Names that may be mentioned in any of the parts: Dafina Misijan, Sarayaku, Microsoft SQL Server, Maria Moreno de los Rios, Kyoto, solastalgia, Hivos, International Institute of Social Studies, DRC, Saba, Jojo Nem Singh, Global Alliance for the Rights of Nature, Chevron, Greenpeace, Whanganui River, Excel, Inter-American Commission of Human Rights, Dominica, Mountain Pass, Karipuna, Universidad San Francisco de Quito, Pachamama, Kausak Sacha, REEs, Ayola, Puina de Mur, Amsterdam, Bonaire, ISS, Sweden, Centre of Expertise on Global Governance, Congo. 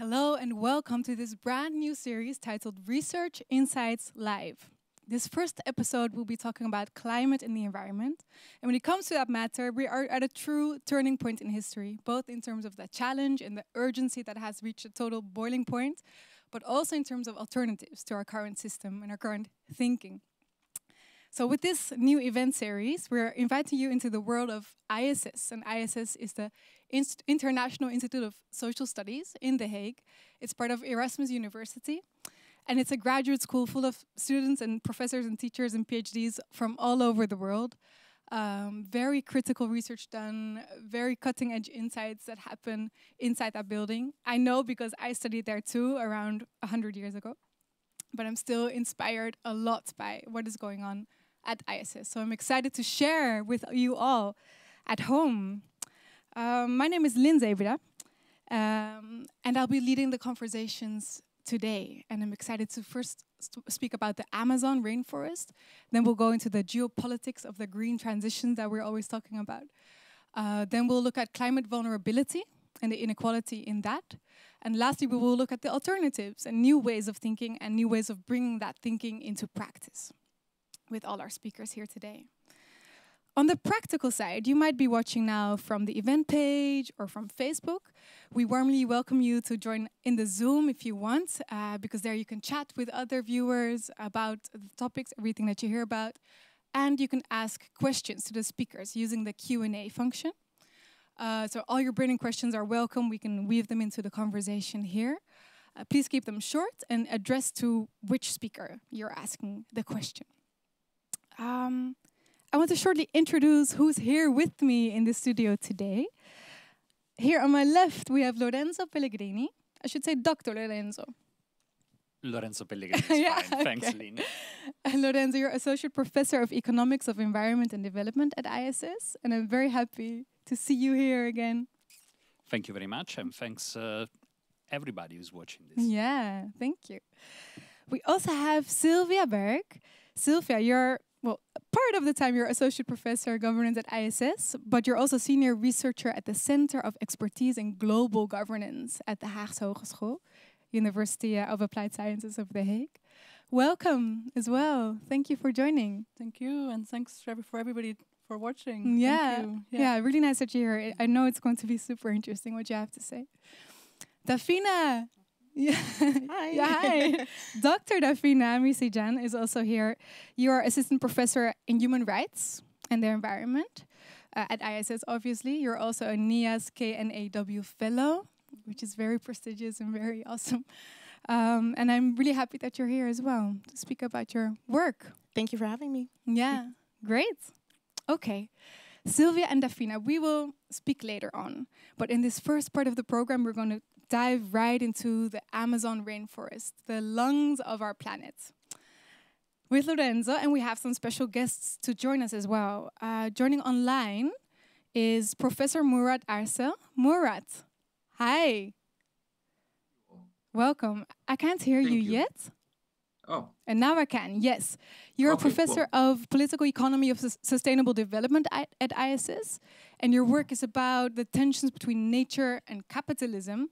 Hello and welcome to this brand new series titled Research Insights Live. This first episode will be talking about climate and the environment. And when it comes to that matter, we are at a true turning point in history, both in terms of the challenge and the urgency that has reached a total boiling point, but also in terms of alternatives to our current system and our current thinking. So with this new event series, we're inviting you into the world of ISS. And ISS is the International Institute of Social Studies in The Hague. It's part of Erasmus University. And it's a graduate school full of students and professors and teachers and PhDs from all over the world. Very critical research done, very cutting edge insights that happen inside that building. I know because I studied there too around 100 years ago. But I'm still inspired a lot by what is going on at ISS. So I'm excited to share with you all at home. My name is Lynn Zebeda, and I'll be leading the conversations today. And I'm excited to first speak about the Amazon rainforest. Then we'll go into the geopolitics of the green transition that we're always talking about. Then we'll look at climate vulnerability and the inequality in that. And lastly, we will look at the alternatives and new ways of thinking and new ways of bringing that thinking into practice with all our speakers here today. On the practical side, you might be watching now from the event page or from Facebook. We warmly welcome you to join in the Zoom if you want, because there you can chat with other viewers about the topics, everything that you hear about. And you can ask questions to the speakers using the Q&A function. So all your burning questions are welcome. We can weave them into the conversation here. Please keep them short and address to which speaker you're asking the question. I want to shortly introduce who's here with me in the studio today. Here on my left, we have Lorenzo Pellegrini. I should say Dr. Lorenzo. Lorenzo Pellegrini is yeah, fine. Okay. Thanks, Lynn. Lorenzo, you're Associate Professor of Economics of Environment and Development at ISS, and I'm very happy to see you here again. Thank you very much, and thanks everybody who's watching this. Yeah, thank you. We also have Sylvia Bergh. Sylvia, you're, well, part of the time you're Associate Professor of Governance at ISS, but you're also Senior Researcher at the Center of Expertise in Global Governance at the Haagse Hogeschool, University of Applied Sciences of The Hague. Welcome as well. Thank you for joining. Thank you, and thanks for everybody for watching. Yeah. Yeah, really nice that you're here. I know it's going to be super interesting what you have to say. Dafina. Yeah. Hi. Yeah, hi. Dr. Dafina Misijan is also here. You are Assistant Professor in Human Rights and the Environment at ISS, obviously. You're also a NIAS KNAW Fellow, which is very prestigious and very awesome. And I'm really happy that you're here as well to speak about your work. Thank you for having me. Yeah, great. Okay, Sylvia and Dafina, we will speak later on. But in this first part of the program, we're going to dive right into the Amazon rainforest, the lungs of our planet, with Lorenzo. And we have some special guests to join us as well. Joining online is Professor Murat Arsel. Murat, hi. Welcome. I can't hear you yet. Oh. And now I can, yes. You're a professor of political economy of sustainable development at ISS, and your work is about the tensions between nature and capitalism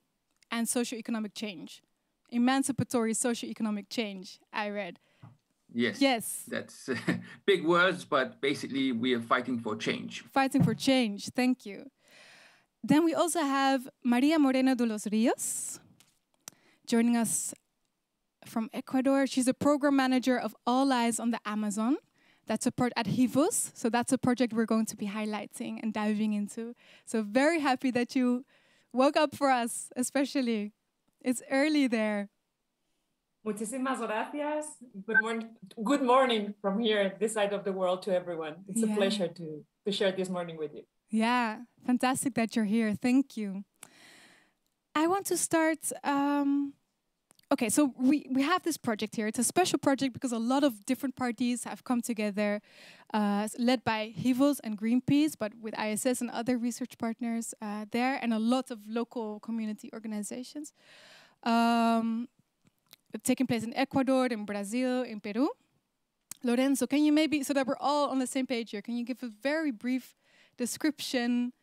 and socioeconomic change. Emancipatory socioeconomic change, I read. Yes. Yes. That's big words, but basically we are fighting for change. Fighting for change, thank you. Then we also have Maria Moreno de los Rios joining us from Ecuador. She's a program manager of All Eyes on the Amazon. That's a part at Hivos. So that's a project we're going to be highlighting and diving into. So very happy that you woke up for us, especially. It's early there. Muchísimas gracias. Good morning from here, this side of the world, to everyone. It's a pleasure to share this morning with you. Yeah, fantastic that you're here. Thank you. I want to start... Okay, so we have this project here. It's a special project because a lot of different parties have come together, led by Hivos and Greenpeace, but with ISS and other research partners there, and a lot of local community organizations. Taking place in Ecuador, in Brazil, in Peru. Lorenzo, can you maybe, so that we're all on the same page here, can you give a very brief description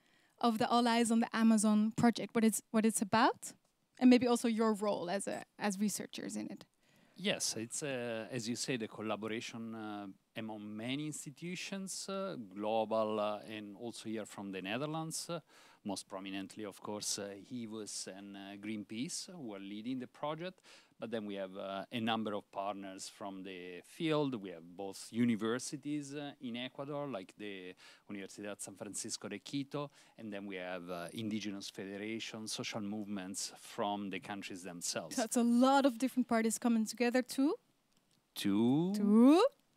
of the All Eyes on the Amazon project, what it's about? and maybe also your role as researchers in it. Yes, it's as you say, the collaboration among many institutions, global, and also here from the Netherlands. Most prominently, of course, Hivos and Greenpeace who are leading the project. But then we have a number of partners from the field. We have both universities in Ecuador, like the Universidad San Francisco de Quito, and then we have indigenous federations, social movements from the countries themselves. So that's a lot of different parties coming together to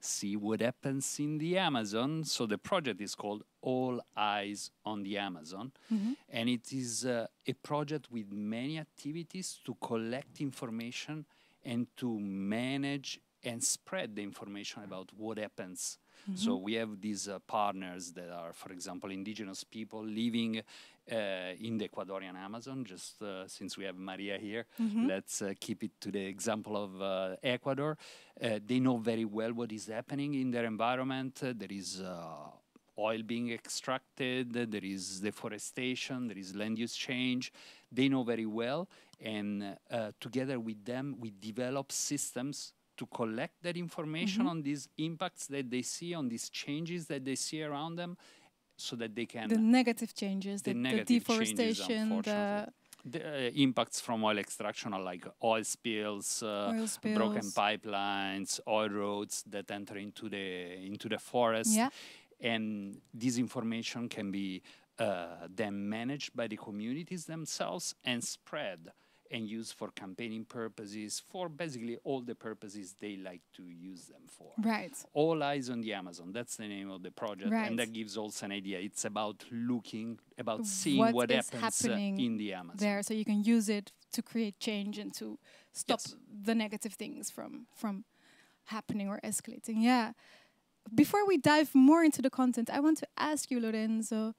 see what happens in the Amazon. So the project is called All Eyes on the Amazon. Mm-hmm. And it is a project with many activities to collect information and to manage and spread the information about what happens. Mm-hmm. So we have these partners that are, for example, indigenous people living in the Ecuadorian Amazon. Just since we have Maria here, mm-hmm. let's keep it to the example of Ecuador. They know very well what is happening in their environment. There is oil being extracted, there is deforestation, there is land use change. They know very well, and together with them, we develop systems to collect that information mm-hmm. on these impacts that they see, on these changes that they see around them, so that they can... The negative changes, the deforestation, the impacts from oil extraction are like oil spills, broken pipelines, oil roads that enter into the forest. Yeah. And this information can be then managed by the communities themselves and spread and used for campaigning purposes, for basically all the purposes they like to use them for. Right. All Eyes on the Amazon, that's the name of the project. Right. And that gives also an idea. It's about looking, about seeing what happens in the Amazon. There, so you can use it to create change and to stop yes. the negative things from happening or escalating. Yeah. Before we dive more into the content, I want to ask you, Lorenzo,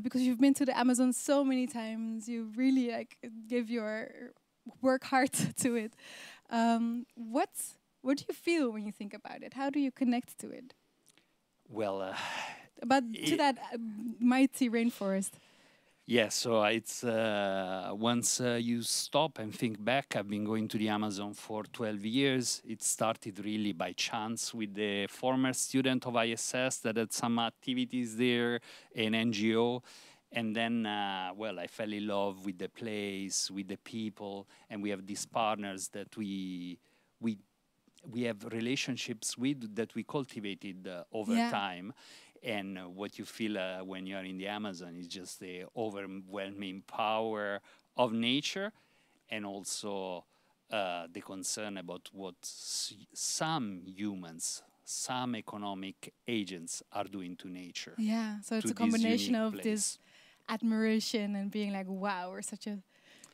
because you've been to the Amazon so many times, you really like give your work hard to it. What do you feel when you think about it? How do you connect to it? Well, to that mighty rainforest. Yeah, so it's once you stop and think back, I've been going to the Amazon for 12 years. It started really by chance with the former student of ISS that had some activities there, an NGO. And then, well, I fell in love with the place, with the people, and we have these partners that we have relationships with that we cultivated over yeah. time. And what you feel when you're in the Amazon is just the overwhelming power of nature, and also the concern about what some humans, some economic agents are doing to nature. Yeah, so it's a combination of this admiration and being like, wow, we're such a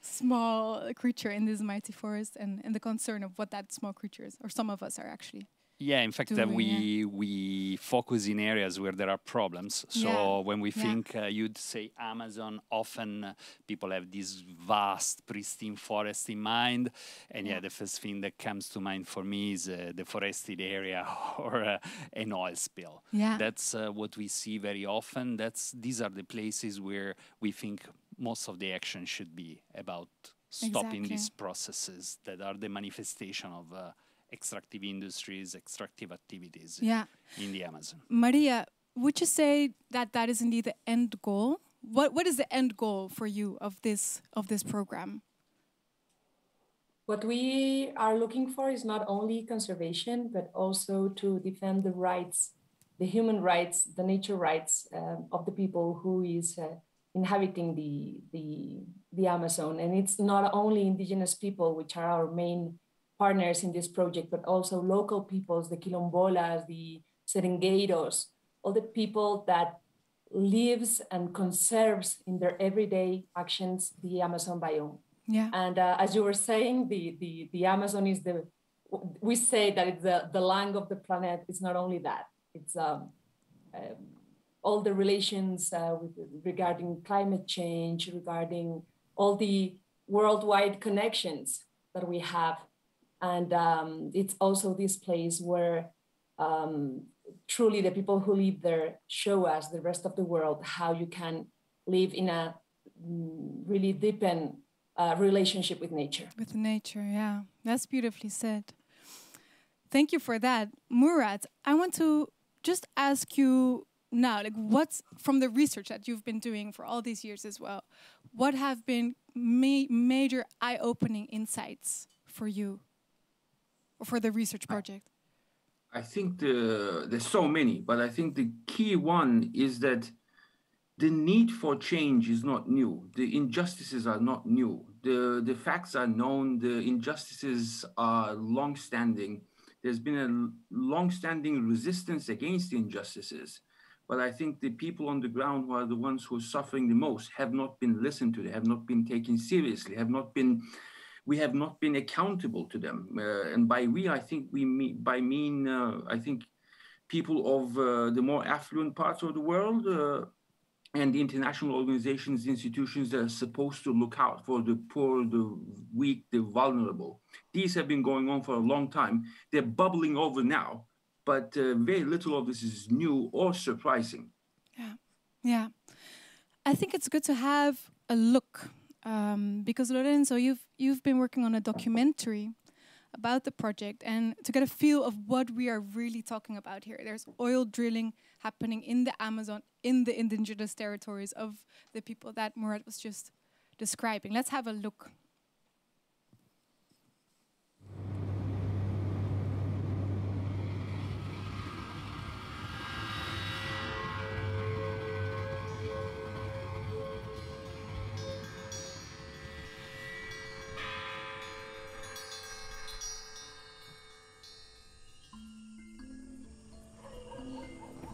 small creature in this mighty forest, and the concern of what that small creature is, or some of us are actually. Yeah, in fact, we focus in areas where there are problems. So yeah. when we yeah. think, you'd say Amazon, often people have this vast, pristine forest in mind. And yeah, the first thing that comes to mind for me is the forested area or an oil spill. Yeah. That's what we see very often. These are the places where we think most of the action should be about stopping exactly. these processes that are the manifestation of extractive industries, extractive activities yeah. in the Amazon. Maria, would you say that that is indeed the end goal? What is the end goal for you of this program? What we are looking for is not only conservation, but also to defend the rights, the human rights, the nature rights of the people who is inhabiting the Amazon. And it's not only indigenous people, which are our main partners in this project, but also local peoples, the Quilombolas, the Serengueiros, all the people that lives and conserves in their everyday actions the Amazon biome. Yeah. And as you were saying, the Amazon is we say that it's the lung of the planet. It's not only that, it's all the relations regarding climate change, regarding all the worldwide connections that we have. And it's also this place where truly the people who live there show us, the rest of the world, how you can live in a really deepen relationship with nature. With nature, yeah. That's beautifully said. Thank you for that. Murat, I want to just ask you now, like, what's, from the research that you've been doing for all these years as well, what have been major eye-opening insights for you or for the research project? I think there's so many, but I think the key one is that the need for change is not new. The injustices are not new. The facts are known. The injustices are long-standing. There's been a long-standing resistance against the injustices. But I think the people on the ground who are the ones who are suffering the most have not been listened to. They have not been taken seriously, we have not been accountable to them. And by we, I think we mean, I think people of the more affluent parts of the world and the international organizations, institutions that are supposed to look out for the poor, the weak, the vulnerable. These have been going on for a long time. They're bubbling over now. But very little of this is new or surprising. Yeah, yeah. I think it's good to have a look because Lorenzo, you've been working on a documentary about the project and to get a feel of what we are really talking about here. There's oil drilling happening in the Amazon, in the indigenous territories of the people that Murat was just describing. Let's have a look.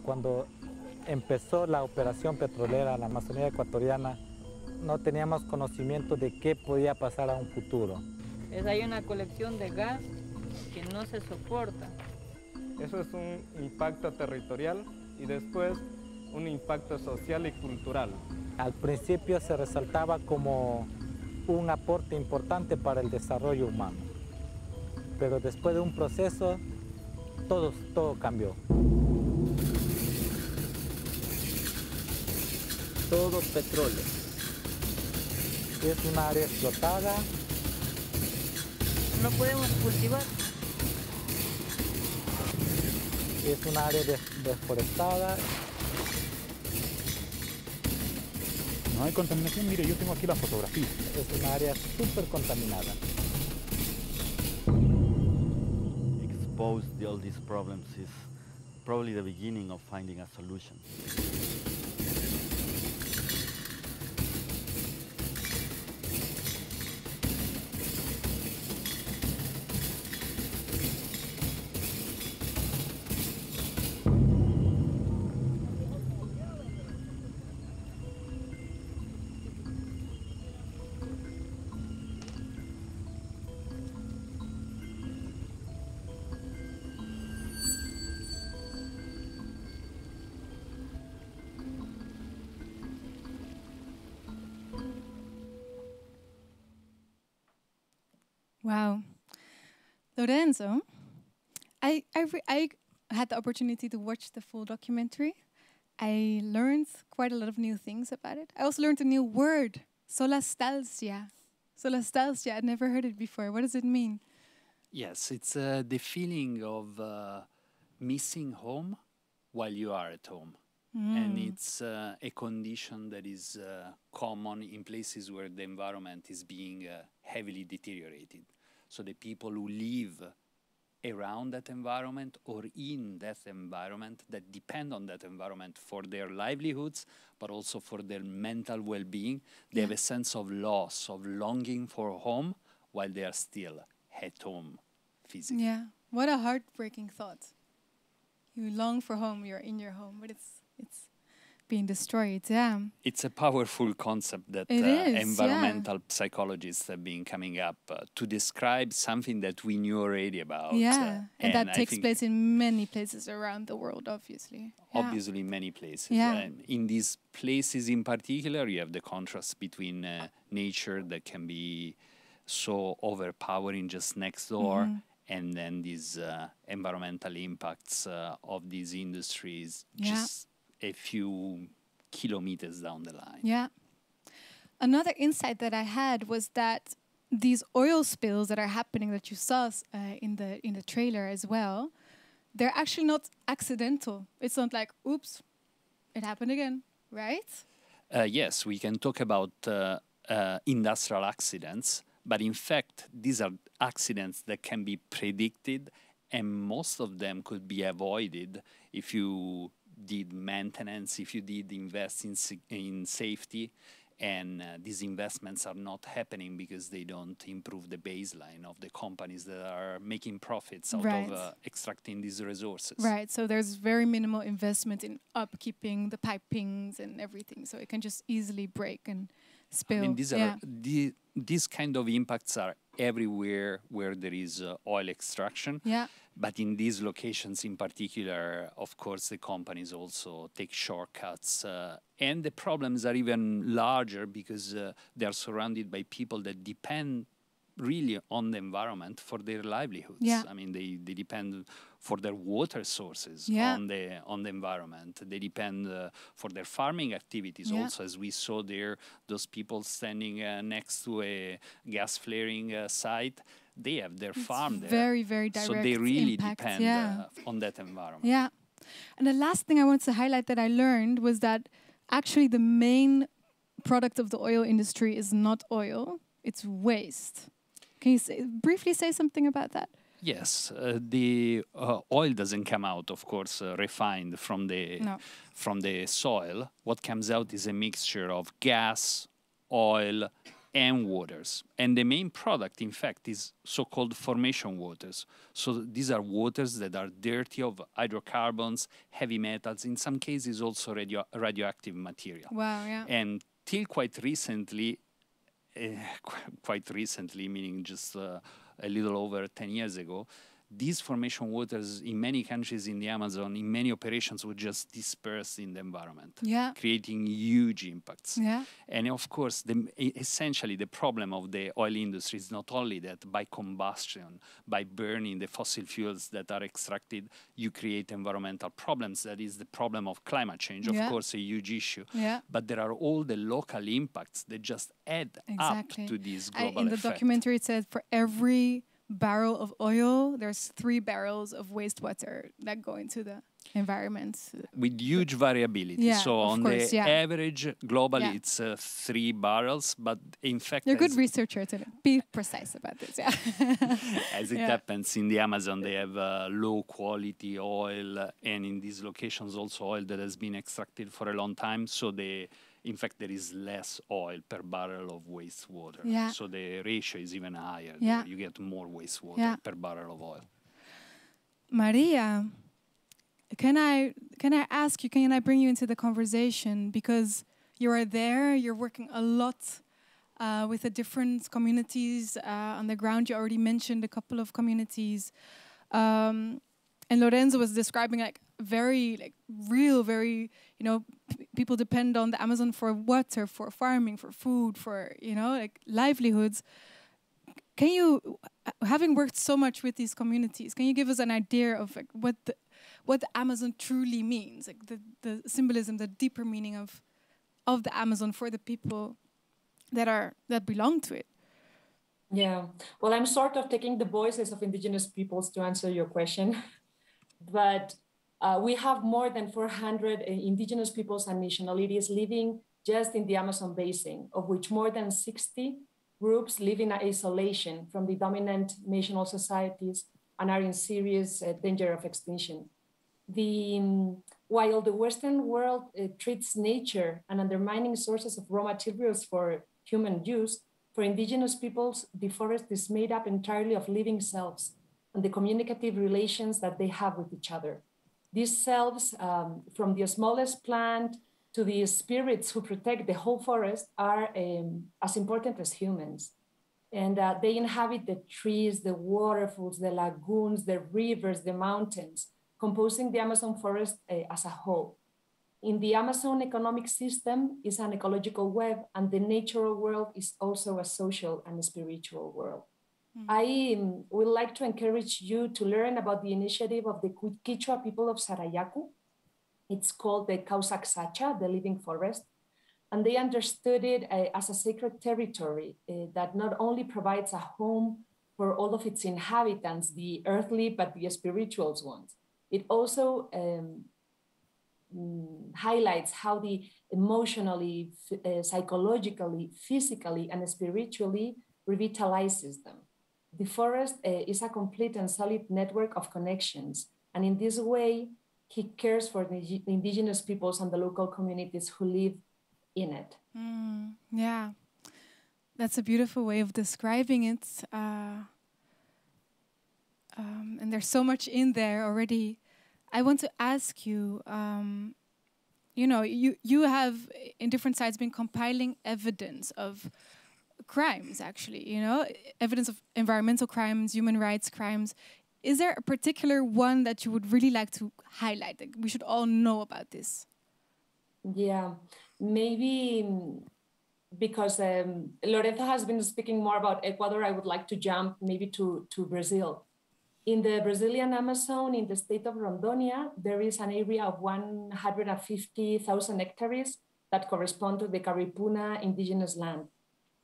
Cuando empezó la operación petrolera en la Amazonía ecuatoriana, no teníamos conocimiento de qué podía pasar a un futuro. Hay una colección de gas que no se soporta. Eso es un impacto territorial y después un impacto social y cultural. Al principio se resaltaba como un aporte importante para el desarrollo humano, pero después de un proceso todo cambió. Todo petróleo. Es un área explotada. No podemos cultivar. Es un área desforestada. No hay contaminación. Mire, yo tengo aquí la fotografía. Es un área súper contaminada. Expose all these problems is probably the beginning of finding a solution. Wow. Lorenzo, I had the opportunity to watch the full documentary. I learned quite a lot of new things about it. I also learned a new word, solastalgia. Solastalgia, I'd never heard it before. What does it mean? Yes, it's the feeling of missing home while you are at home. Mm. And it's a condition that is common in places where the environment is being heavily deteriorated. So the people who live around that environment or in that environment, that depend on that environment for their livelihoods, but also for their mental well-being, they have a sense of loss, of longing for home while they are still at home physically. Yeah, what a heartbreaking thought. You long for home, you're in your home, but it's being destroyed, yeah. It's a powerful concept that environmental psychologists have been coming up to describe something that we knew already about. Yeah, and that takes place in many places around the world, obviously. Yeah. Obviously, many places. Yeah. In these places in particular, you have the contrast between nature that can be so overpowering just next door, and then these environmental impacts of these industries just a few kilometers down the line. Yeah. Another insight that I had was that these oil spills that are happening that you saw in the trailer as well, they're actually not accidental. It's not like, oops, it happened again, right? Yes, we can talk about industrial accidents, but in fact, these are accidents that can be predicted, and most of them could be avoided if you did maintenance, if you did invest in safety, and these investments are not happening because they don't improve the baseline of the companies that are making profits out of extracting these resources. Right, so there's very minimal investment in upkeeping the pipings and everything, so it can just easily break and spill. I mean, these kind of impacts are everywhere where there is oil extraction. Yeah. But in these locations in particular, of course, the companies also take shortcuts. And the problems are even larger because they are surrounded by people that depend really on the environment for their livelihoods. Yeah. I mean, they depend for their water sources on the environment. They depend for their farming activities also, as we saw there, those people standing next to a gas flaring site. They have their farm there. Very direct impact. So they really depend on that environment. Yeah. And the last thing I want to highlight that I learned was that actually the main product of the oil industry is not oil, it's waste. Can you briefly say something about that? Yes, the oil doesn't come out, of course, refined from the soil. What comes out is a mixture of gas, oil, and waters. And the main product, in fact, is so-called formation waters. So these are waters that are dirty of hydrocarbons, heavy metals, in some cases also radioactive material. Wow, yeah. And till quite recently, meaning just a little over 10 years ago, these formation waters in many countries in the Amazon, in many operations, were just dispersed in the environment, creating huge impacts. Yeah. And of course, essentially the problem of the oil industry is not only that by combustion, by burning the fossil fuels that are extracted, you create environmental problems. That is the problem of climate change, of course, a huge issue. Yeah. But there are all the local impacts that just add up to these global effects. In the documentary, it said for every barrel of oil, there's 3 barrels of wastewater that go into the environment. With huge variability. Yeah, so on course, the average, globally, it's 3 barrels, but in fact... You're a good researcher to be precise about this, As it happens in the Amazon, they have low quality oil, and in these locations also oil that has been extracted for a long time, so they... In fact, there is less oil per barrel of wastewater. Yeah. So the ratio is even higher. Yeah. You get more wastewater per barrel of oil. Maria, can I ask you, can I bring you into the conversation? Because you are there, you're working a lot with the different communities on the ground. You already mentioned a couple of communities. And Lorenzo was describing like very real, very, you know, people depend on the Amazon for water, for farming, for food, for, you know, like livelihoods. Can you, having worked so much with these communities, can you give us an idea of like what the Amazon truly means, like the symbolism, the deeper meaning of the Amazon for the people that belong to it? Yeah, well, I'm sort of taking the voices of indigenous peoples to answer your question, but we have more than 400 indigenous peoples and nationalities living just in the Amazon basin, of which more than 60 groups live in isolation from the dominant national societies and are in serious danger of extinction. While the Western world treats nature and undermining sources of raw materials for human use, for indigenous peoples, the forest is made up entirely of living selves and the communicative relations that they have with each other. These selves, from the smallest plant to the spirits who protect the whole forest, are as important as humans. And they inhabit the trees, the waterfalls, the lagoons, the rivers, the mountains, composing the Amazon forest as a whole. In the Amazon economic system is an ecological web, and the natural world is also a social and a spiritual world. Mm. I would like to encourage you to learn about the initiative of the Kichwa people of Sarayaku. It's called the Kausak Sacha, the Living Forest. And they understood it as a sacred territory that not only provides a home for all of its inhabitants, the earthly, but the spiritual ones. It also highlights how the emotionally, psychologically, physically, and spiritually revitalizes them. The forest is a complete and solid network of connections. And in this way, he cares for the indigenous peoples and the local communities who live in it. Mm, yeah, that's a beautiful way of describing it. And there's so much in there already. I want to ask you, you know, you have in different sites been compiling evidence of crimes, actually, you know, evidence of environmental crimes, human rights crimes. Is there a particular one that you would really like to highlight, that we should all know about this? Yeah, maybe because Loreto has been speaking more about Ecuador, I would like to jump maybe to Brazil. In the Brazilian Amazon, in the state of Rondonia, there is an area of 150,000 hectares that correspond to the Karipuna indigenous land.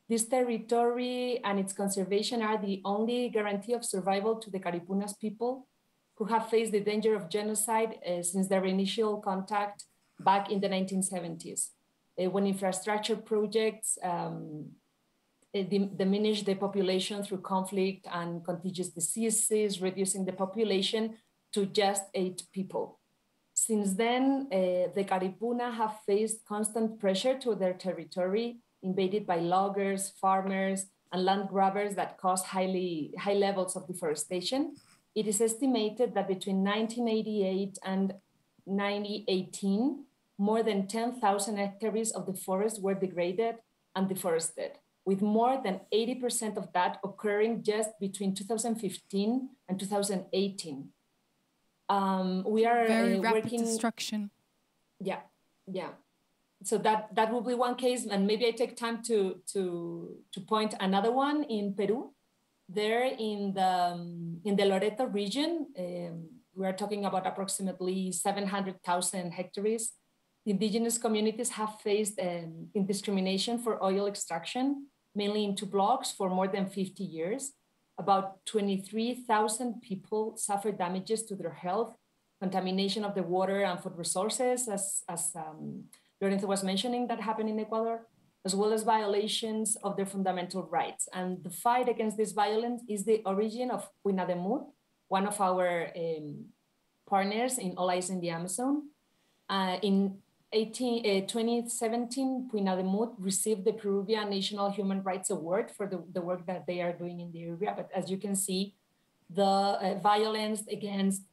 This territory and its conservation are the only guarantee of survival to the Karipuna's people, who have faced the danger of genocide since their initial contact back in the 1970s, when infrastructure projects diminished the population through conflict and contagious diseases, reducing the population to just 8 people. Since then, the Karipuna have faced constant pressure to their territory, invaded by loggers, farmers, and land grabbers that cause high levels of deforestation. It is estimated that between 1988 and 2018, more than 10,000 hectares of the forest were degraded and deforested, with more than 80% of that occurring just between 2015 and 2018. We are very rapid destruction. Yeah, yeah. So that will be one case, and maybe I take time to point another one in Peru. There in the Loreto region, we are talking about approximately 700,000 hectares. Indigenous communities have faced indiscrimination for oil extraction, mainly into blocks, for more than 50 years. About 23,000 people suffered damages to their health, contamination of the water and food resources, as Lorenzo was mentioning, that happened in Ecuador, as well as violations of their fundamental rights. And the fight against this violence is the origin of Puina de Mur, one of our partners in All Eyes in the Amazon. In 2017, Puina de Mur received the Peruvian National Human Rights Award for the work that they are doing in the area. But as you can see, the violence against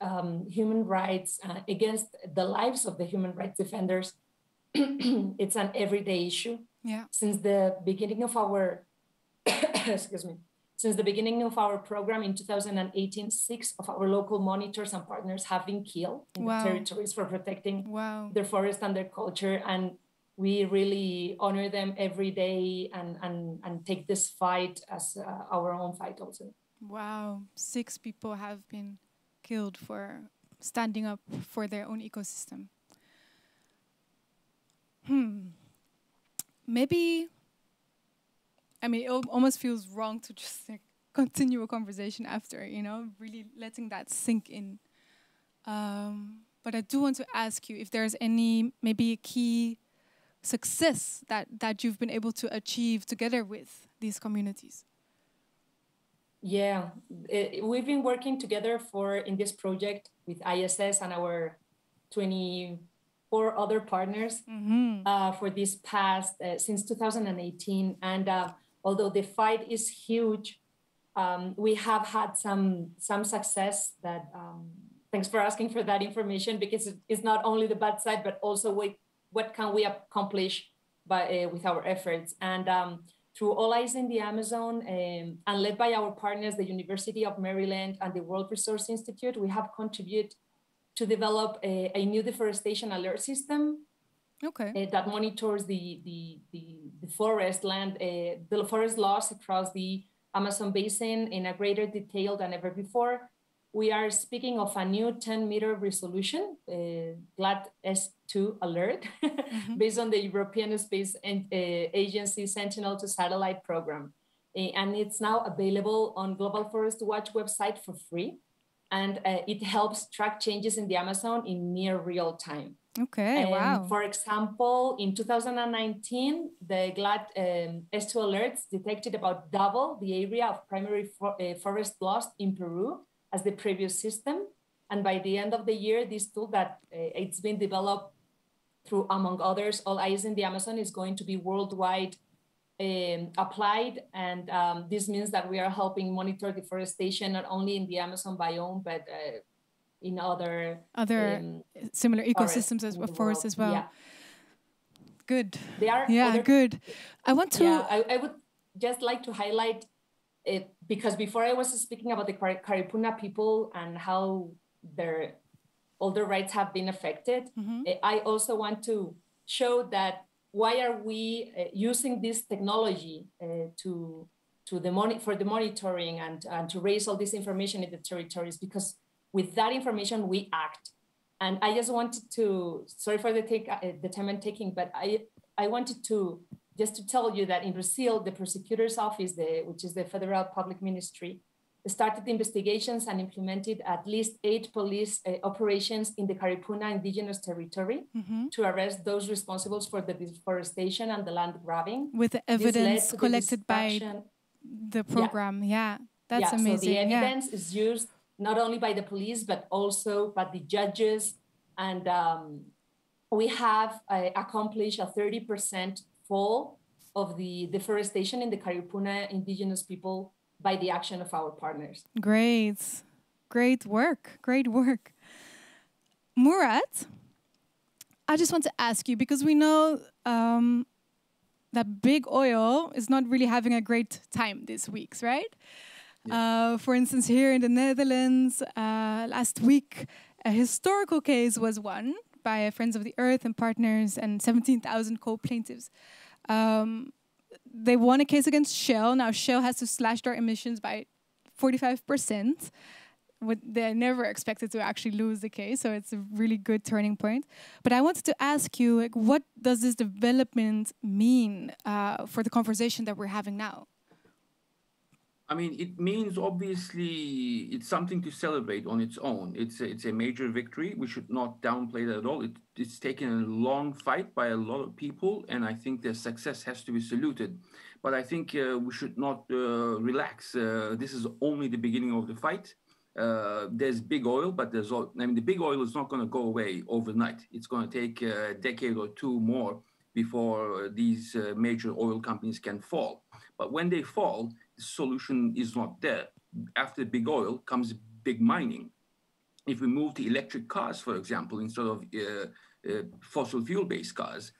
human rights, against the lives of the human rights defenders, it's an everyday issue. Yeah. Since the beginning of our since the beginning of our program in 2018, 6 of our local monitors and partners have been killed in the territories for protecting their forest and their culture. And we really honor them every day and take this fight as our own fight also. Wow, 6 people have been killed for standing up for their own ecosystem. Maybe, I mean, it almost feels wrong to just like, continue a conversation after, you know, really letting that sink in. But I do want to ask you if there's any, maybe a key success that you've been able to achieve together with these communities. Yeah, we've been working together in this project with ISS and our 24 other partners for this past, since 2018. And although the fight is huge, we have had some success that, thanks for asking for that information, because it's not only the bad side, but also what can we accomplish with our efforts. And through All Eyes in the Amazon, and led by our partners, the University of Maryland and the World Resource Institute, we have contributed to develop a new deforestation alert system that monitors the forest land, the forest loss across the Amazon basin in a greater detail than ever before. we are speaking of a new 10-meter resolution, GLAD-S2 alert, mm-hmm. based on the European Space Agency Sentinel to Satellite program. And it's now available on Global Forest Watch website for free. And it helps track changes in the Amazon in near real time. Okay, and wow. For example, in 2019, the GLAD-S2 alerts detected about double the area of primary forest loss in Peru as the previous system. And by the end of the year, this tool that it's been developed through, among others, All Eyes in the Amazon is going to be worldwide applied. And this means that we are helping monitor deforestation, not only in the Amazon biome, but in other similar ecosystems as well, forests as well. Yeah. Good. They are good. I want to... Yeah, I would just like to highlight it, because before I was speaking about the Karipuna people and how all their rights have been affected, mm-hmm. I also want to show that why are we using this technology for the monitoring and to raise all this information in the territories, because with that information we act. And I just wanted to, sorry for the time I'm taking, but I wanted to just to tell you that in Brazil, the prosecutor's office, which is the Federal Public Ministry, started investigations and implemented at least 8 police operations in the Karipuna indigenous territory mm-hmm. to arrest those responsible for the deforestation and the land grabbing. With the evidence collected by the program. Yeah. That's amazing. So the evidence is used not only by the police, but also by the judges. And we have accomplished a 30% fall of the deforestation in the Karipuna indigenous people by the action of our partners. Great. Great work. Great work. Murat, I just want to ask you, because we know that big oil is not really having a great time these weeks, right? Yeah. For instance, here in the Netherlands, last week, a historical case was won by Friends of the Earth and partners and 17,000 co-plaintiffs. They won a case against Shell. Now Shell has to slash their emissions by 45%. They never expected to actually lose the case, so it's a really good turning point. But I wanted to ask you, like, what does this development mean for the conversation that we're having now? I mean, it means obviously it's something to celebrate on its own. It's a major victory. We should not downplay that at all. It's taken a long fight by a lot of people, and I think their success has to be saluted. But I think we should not relax. This is only the beginning of the fight. There's big oil, but the big oil is not going to go away overnight. It's going to take a decade or two more before these major oil companies can fall. But when they fall, solution is not there. After big oil comes big mining. If we move to electric cars, for example, instead of fossil fuel-based cars,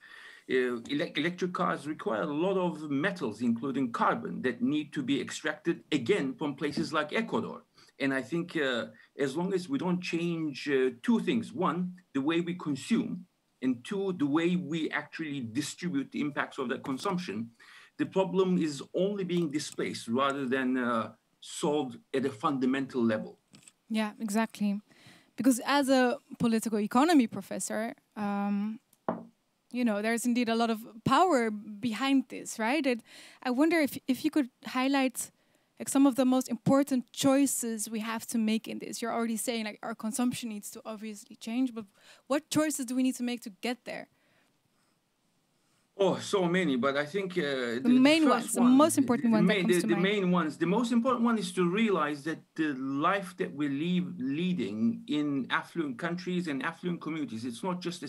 electric cars require a lot of metals, including carbon, that need to be extracted again from places like Ecuador. And I think as long as we don't change two things, one, the way we consume, and two, the way we actually distribute the impacts of that consumption, the problem is only being displaced rather than solved at a fundamental level. Yeah, exactly. Because as a political economy professor, you know, there's indeed a lot of power behind this, right? And I wonder if you could highlight like some of the most important choices we have to make in this. You're already saying like our consumption needs to obviously change, but what choices do we need to make to get there? Oh, so many, but I think the most important one is to realize that the life that we leading in affluent countries and affluent communities, it's not just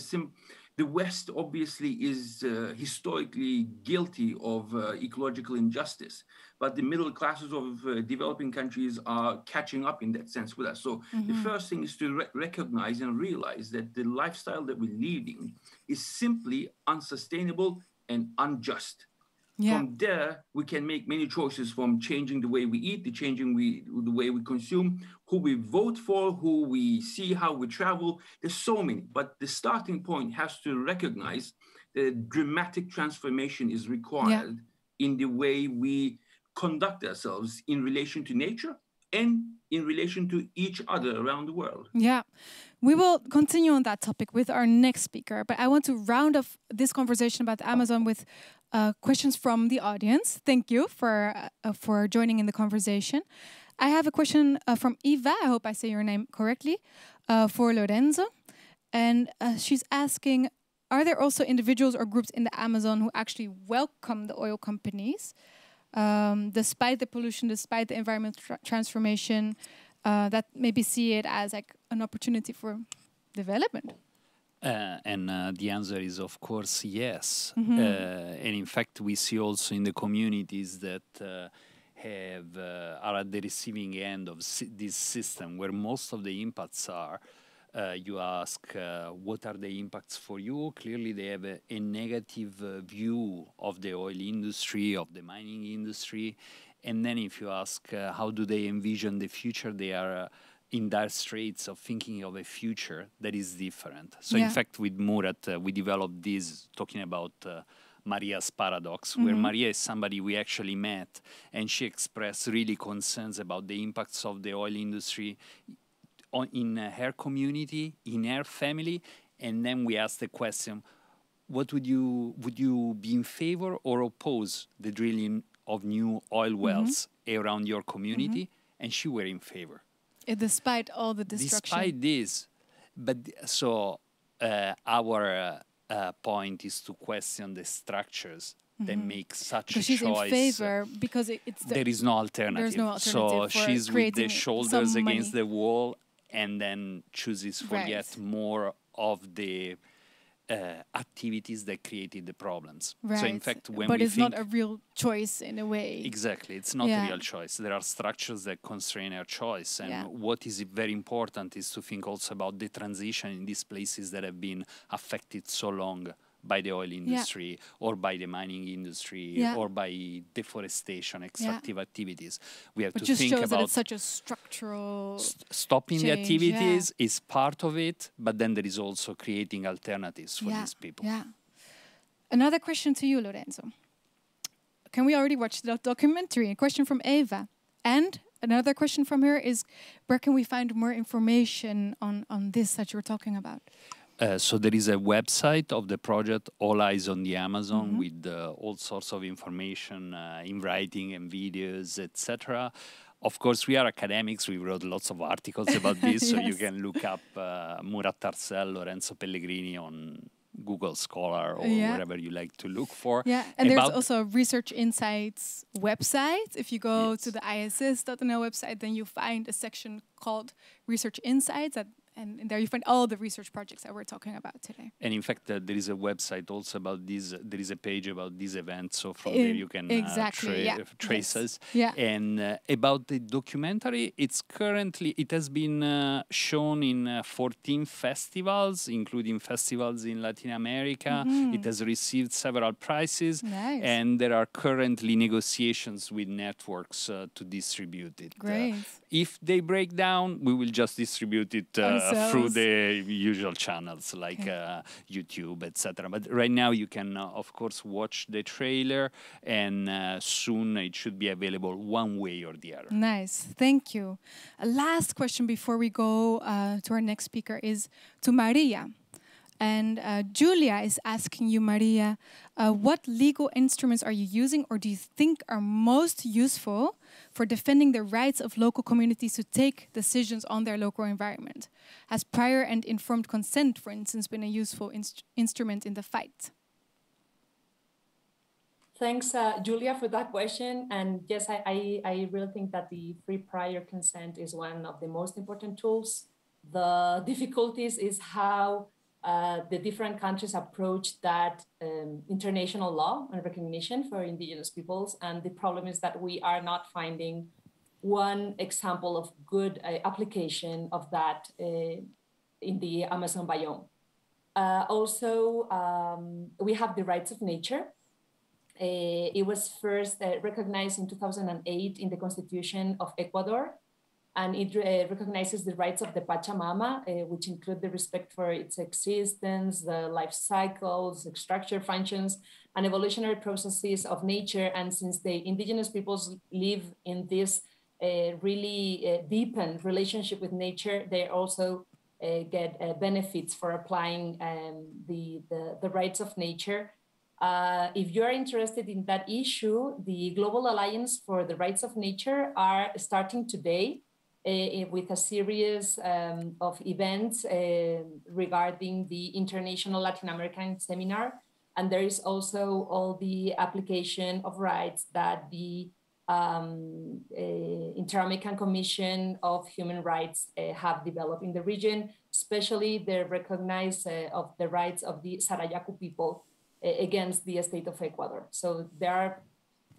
the West obviously is historically guilty of ecological injustice, but the middle classes of developing countries are catching up in that sense with us. So mm-hmm. the first thing is to recognize and realize that the lifestyle that we're leading is simply unsustainable and unjust. Yeah. From there, we can make many choices, from changing the way we eat, the way we consume, who we vote for, who we see, how we travel. There's so many. But the starting point has to recognize that dramatic transformation is required in the way we conduct ourselves in relation to nature and in relation to each other around the world. Yeah, we will continue on that topic with our next speaker, but I want to round off this conversation about Amazon with questions from the audience. Thank you for joining in the conversation. I have a question from Eva, I hope I say your name correctly, for Lorenzo. And she's asking, are there also individuals or groups in the Amazon who actually welcome the oil companies, despite the pollution, despite the environmental transformation, that maybe see it as like an opportunity for development? And the answer is, of course, yes. Mm-hmm. And in fact, we see also in the communities that are at the receiving end of this system, where most of the impacts are. You ask, what are the impacts for you? Clearly, they have a negative view of the oil industry, of the mining industry. And then if you ask, how do they envision the future, they are in dire straits of thinking of a future that is different. So, yeah. In fact, with Murat, we developed this, talking about Maria's paradox, mm-hmm. where Maria is somebody we actually met, and she expressed really concerns about the impacts of the oil industry in her community, in her family, and then we asked the question, what would you be in favor or oppose the drilling of new oil wells mm-hmm. around your community? Mm-hmm. And she were in favor. Despite all the destruction? Despite this. But so our point is to question the structures that make such a choice. But she's in favor because it's... There is no alternative. There's no alternative. So she's with the shoulders against the wall, and then chooses forget right. more of the activities that created the problems. Right. So in fact, when but it's not a real choice in a way. Exactly, it's not yeah. a real choice. There are structures that constrain our choice. And yeah. what is very important is to think also about the transition in these places that have been affected so long by the oil industry yeah. or by the mining industry yeah. or by deforestation, extractive yeah. activities. We have but to just think shows about that it's such a structural stopping change, the activities yeah. is part of it, but then there is also creating alternatives for yeah. these people. Yeah. Another question to you, Lorenzo. Can we already watch the documentary? A question from Eva. And another question from her is, where can we find more information on this that you were talking about? So there is a website of the project, All Eyes on the Amazon, mm-hmm. with all sorts of information in writing and videos, etc. Of course, we are academics. We wrote lots of articles about this, yes. so you can look up Murat Arsel, Lorenzo Pellegrini on Google Scholar or yeah. wherever you like to look for. Yeah, and there's also a Research Insights website. If you go yes. to the ISS.NL website, then you find a section called Research Insights that and there you find all the research projects that we're talking about today. And in fact, there is a website also about this. There is a page about this event. So from there you can exactly, yeah. trace yes. us. Yeah. And about the documentary, it's currently, it has been shown in 14 festivals, including festivals in Latin America. Mm-hmm. It has received several prizes. Nice. And there are currently negotiations with networks to distribute it. Great. If they break down, we will just distribute it through the usual channels like YouTube, etc. But right now you can, of course, watch the trailer, and soon it should be available one way or the other. Nice, thank you. A last question before we go to our next speaker is to Maria. And Julia is asking you, Maria, what legal instruments are you using or do you think are most useful for defending the rights of local communities to take decisions on their local environment? Has prior and informed consent, for instance, been a useful instrument in the fight? Thanks, Julia, for that question. And yes, I really think that the free prior consent is one of the most important tools. The difficulties is how the different countries approach that international law and recognition for indigenous peoples. And the problem is that we are not finding one example of good application of that in the Amazon biome. Also, we have the rights of nature. It was first recognized in 2008 in the Constitution of Ecuador. And it recognizes the rights of the Pachamama, which include the respect for its existence, the life cycles, structure, functions, and evolutionary processes of nature. And since the indigenous peoples live in this really deepen relationship with nature, they also get benefits for applying the rights of nature. If you're interested in that issue, the Global Alliance for the Rights of Nature are starting today with a series of events regarding the International Latin American Seminar. And there is also all the application of rights that the Inter-American Commission of Human Rights have developed in the region, especially the recognize of the rights of the Sarayaku people against the state of Ecuador. So there are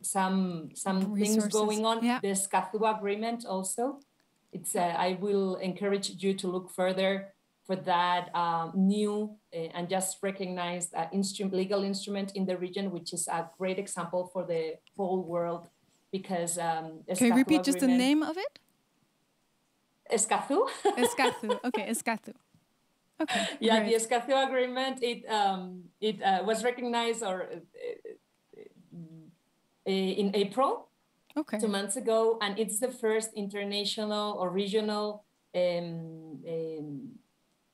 some resources, things going on. Yeah. The Escazú Agreement also. It's I will encourage you to look further for that new and just recognized legal instrument in the region, which is a great example for the whole world, because can you repeat just the name of it? Escazú. Escazú. Okay, Escazú. Okay, yeah, great. The Escazú Agreement, it was recognized or in April, okay, 2 months ago, and it's the first international or regional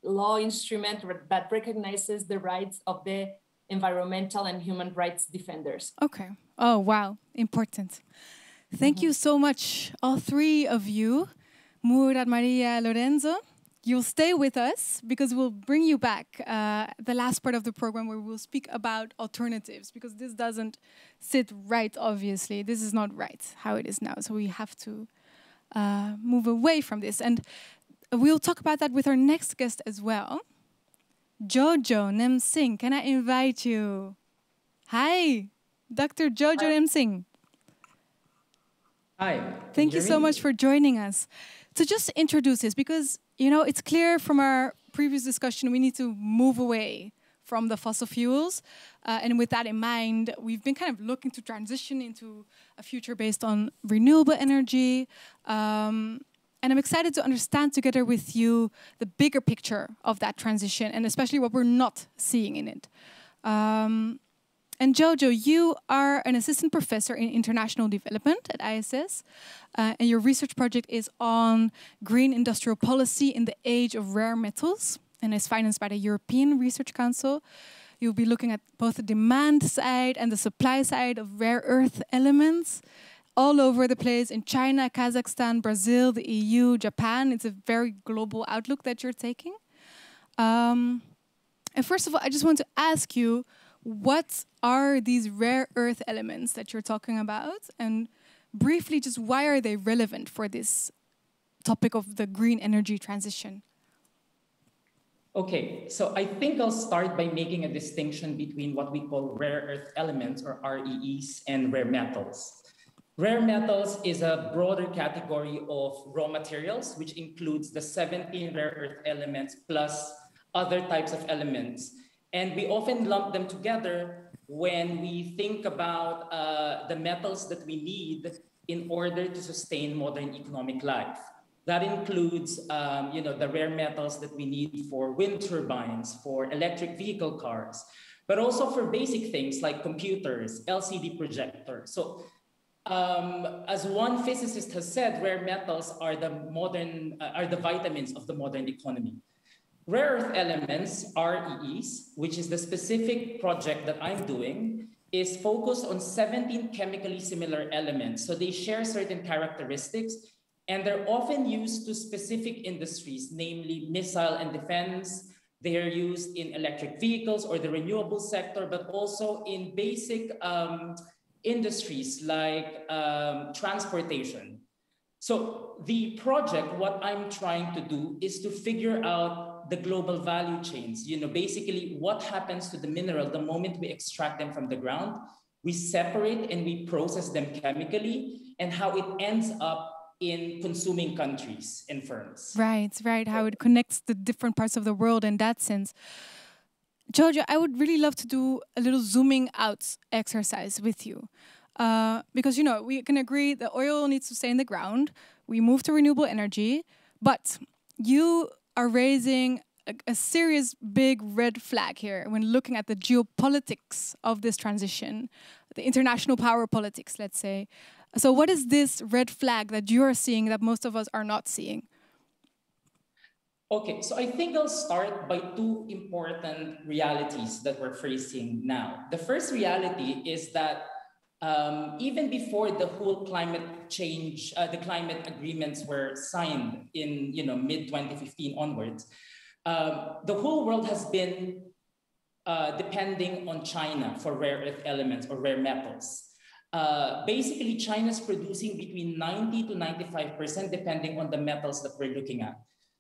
law instrument that recognizes the rights of the environmental and human rights defenders. Okay. Oh, wow. Important. Thank you so much, all three of you, Murat, Maria, Lorenzo. You'll stay with us because we'll bring you back the last part of the program where we'll speak about alternatives, because this doesn't sit right, obviously. This is not right how it is now. So we have to move away from this. And we'll talk about that with our next guest as well. Jojo Nem Singh, can I invite you? Hi, Dr. Jojo Nem Singh. Hi. Thank you so much for joining us. So just to introduce this, because you know, it's clear from our previous discussion, we need to move away from the fossil fuels. And with that in mind, we've been kind of looking to transition into a future based on renewable energy. And I'm excited to understand together with you the bigger picture of that transition, and especially what we're not seeing in it. And Jojo, you are an assistant professor in international development at ISS, and your research project is on green industrial policy in the age of rare metals, and is financed by the European Research Council. You'll be looking at both the demand side and the supply side of rare earth elements all over the place in China, Kazakhstan, Brazil, the EU, Japan. It's a very global outlook that you're taking. And first of all, I just want to ask you, what are these rare earth elements that you're talking about? And briefly, just why are they relevant for this topic of the green energy transition? Okay, so I think I'll start by making a distinction between what we call rare earth elements, or REEs, and rare metals. Rare metals is a broader category of raw materials, which includes the 17 rare earth elements plus other types of elements. And we often lump them together when we think about the metals that we need in order to sustain modern economic life. That includes you know, the rare metals that we need for wind turbines, for electric vehicle cars, but also for basic things like computers, LCD projectors. So as one physicist has said, rare metals are the modern, are the vitamins of the modern economy. Rare earth elements, REEs, which is the specific project that I'm doing, is focused on 17 chemically similar elements. So they share certain characteristics, and they're often used to specific industries, namely missile and defense. They are used in electric vehicles or the renewable sector, but also in basic industries like transportation. So the project, what I'm trying to do is to figure out the global value chains, you know, basically what happens to the mineral the moment we extract them from the ground, we separate and we process them chemically, and how it ends up in consuming countries and firms. Right, right, how it connects the different parts of the world in that sense. Jojo, I would really love to do a little zooming out exercise with you. Because, you know, we can agree the oil needs to stay in the ground, we move to renewable energy, but you are raising a serious big red flag here when looking at the geopolitics of this transition, the international power politics, let's say. So what is this red flag that you are seeing that most of us are not seeing? Okay, so I think I'll start by two important realities that we're facing now. The first reality is that even before the whole climate change, the climate agreements were signed in mid-2015 onwards, the whole world has been depending on China for rare earth elements or rare metals. Basically, China's producing between 90 to 95%, depending on the metals that we're looking at.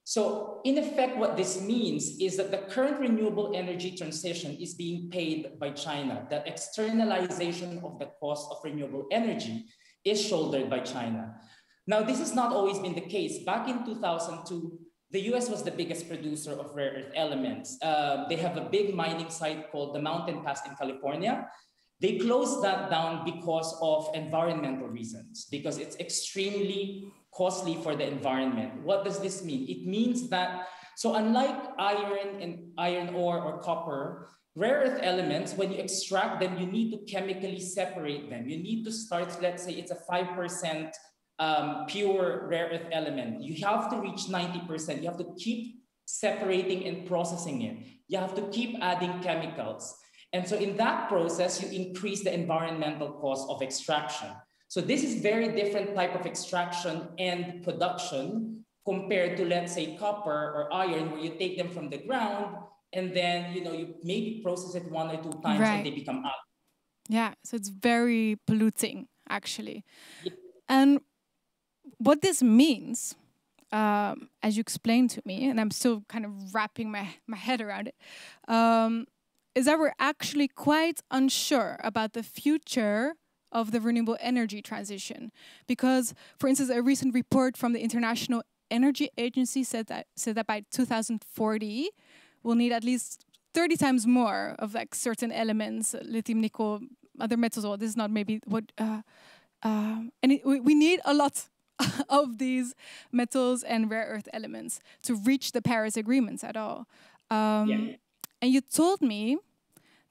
So in effect, what this means is that the current renewable energy transition is being paid by China. The externalization of the cost of renewable energy is shouldered by China. Now, this has not always been the case. Back in 2002, the US was the biggest producer of rare earth elements. They have a big mining site called the Mountain Pass in California. They closed that down because of environmental reasons, because it's extremely costly for the environment. What does this mean? It means that, so unlike iron and iron ore or copper, rare earth elements, when you extract them, you need to chemically separate them. You need to start, let's say it's a 5% pure rare earth element. You have to reach 90%. You have to keep separating and processing it. You have to keep adding chemicals. And so in that process, you increase the environmental cost of extraction. So this is very different type of extraction and production compared to, let's say, copper or iron, where you take them from the ground and then you maybe process it one or two times and they become out. Yeah, so it's very polluting, actually. Yeah. And what this means, as you explained to me, and I'm still kind of wrapping my head around it, is that we're actually quite unsure about the future of the renewable energy transition. Because, for instance, a recent report from the International Energy Agency said that by 2040, we'll need at least 30 times more of like certain elements, lithium, nickel, other metals. Well, this is not maybe what, we need a lot of these metals and rare earth elements to reach the Paris agreements at all. And you told me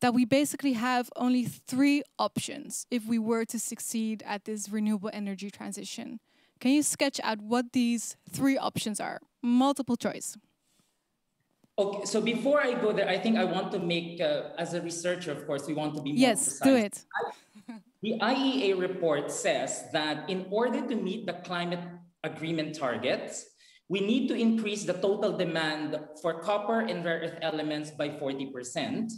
that we basically have only three options if we were to succeed at this renewable energy transition. Can you sketch out what these three options are? Multiple choice. Okay, so before I go there, I think I want to make, as a researcher, of course, we want to be more precise. Yes, do it. The IEA report says that in order to meet the climate agreement targets, we need to increase the total demand for copper and rare earth elements by 40%,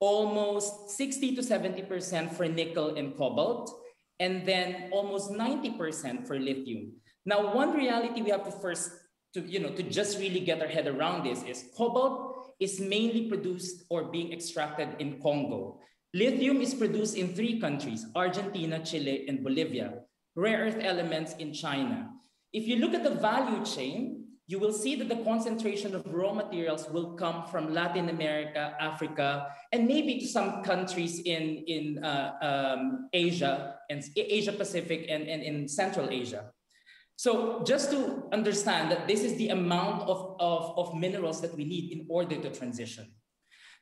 almost 60 to 70% for nickel and cobalt, and then almost 90% for lithium. Now, one reality we have to first, to just really get our head around this is cobalt is mainly produced or being extracted in Congo. Lithium is produced in three countries, Argentina, Chile, and Bolivia. Rare earth elements in China. If you look at the value chain, you will see that the concentration of raw materials will come from Latin America, Africa, and maybe to some countries in Asia, and Asia Pacific, and in Central Asia. So just to understand that this is the amount of minerals that we need in order to transition.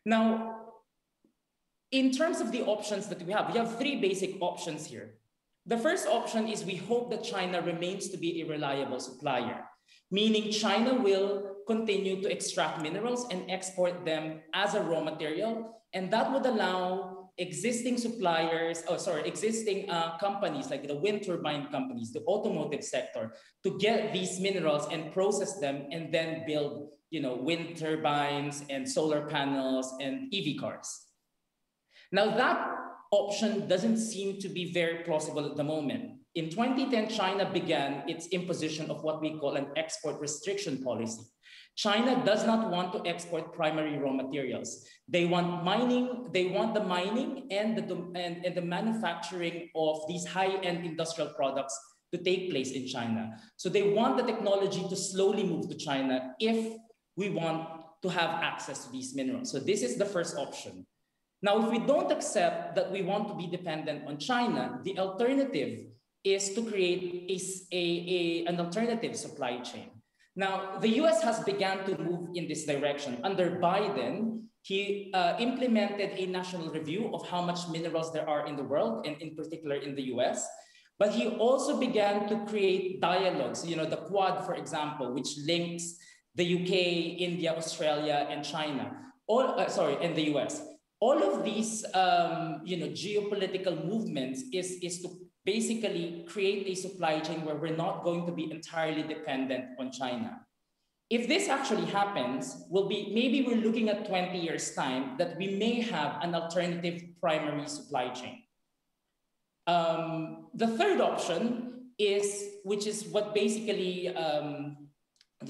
Now, in terms of the options that we have three basic options here. The first option is we hope that China remains to be a reliable supplier, meaning China will continue to extract minerals and export them as a raw material, and that would allow existing suppliers, existing companies like the wind turbine companies, the automotive sector, to get these minerals and process them and then build, wind turbines and solar panels and EV cars. Now that option doesn't seem to be very plausible at the moment. In 2010, China began its imposition of what we call an export restriction policy. China does not want to export primary raw materials. They want mining, they want the mining and the manufacturing of these high-end industrial products to take place in China. So they want the technology to slowly move to China if we want to have access to these minerals. So this is the first option. Now, if we don't accept that we want to be dependent on China, the alternative is to create an alternative supply chain. Now, the US has begun to move in this direction. Under Biden, He implemented a national review of how much minerals there are in the world, and in particular in the US. But he also began to create dialogues, you know, the Quad, for example, which links the UK, India, Australia, and China, and the US. All of these, you know, geopolitical movements is to basically create a supply chain where we're not going to be entirely dependent on China. If this actually happens, maybe we're looking at 20 years' time that we may have an alternative primary supply chain. The third option which is what basically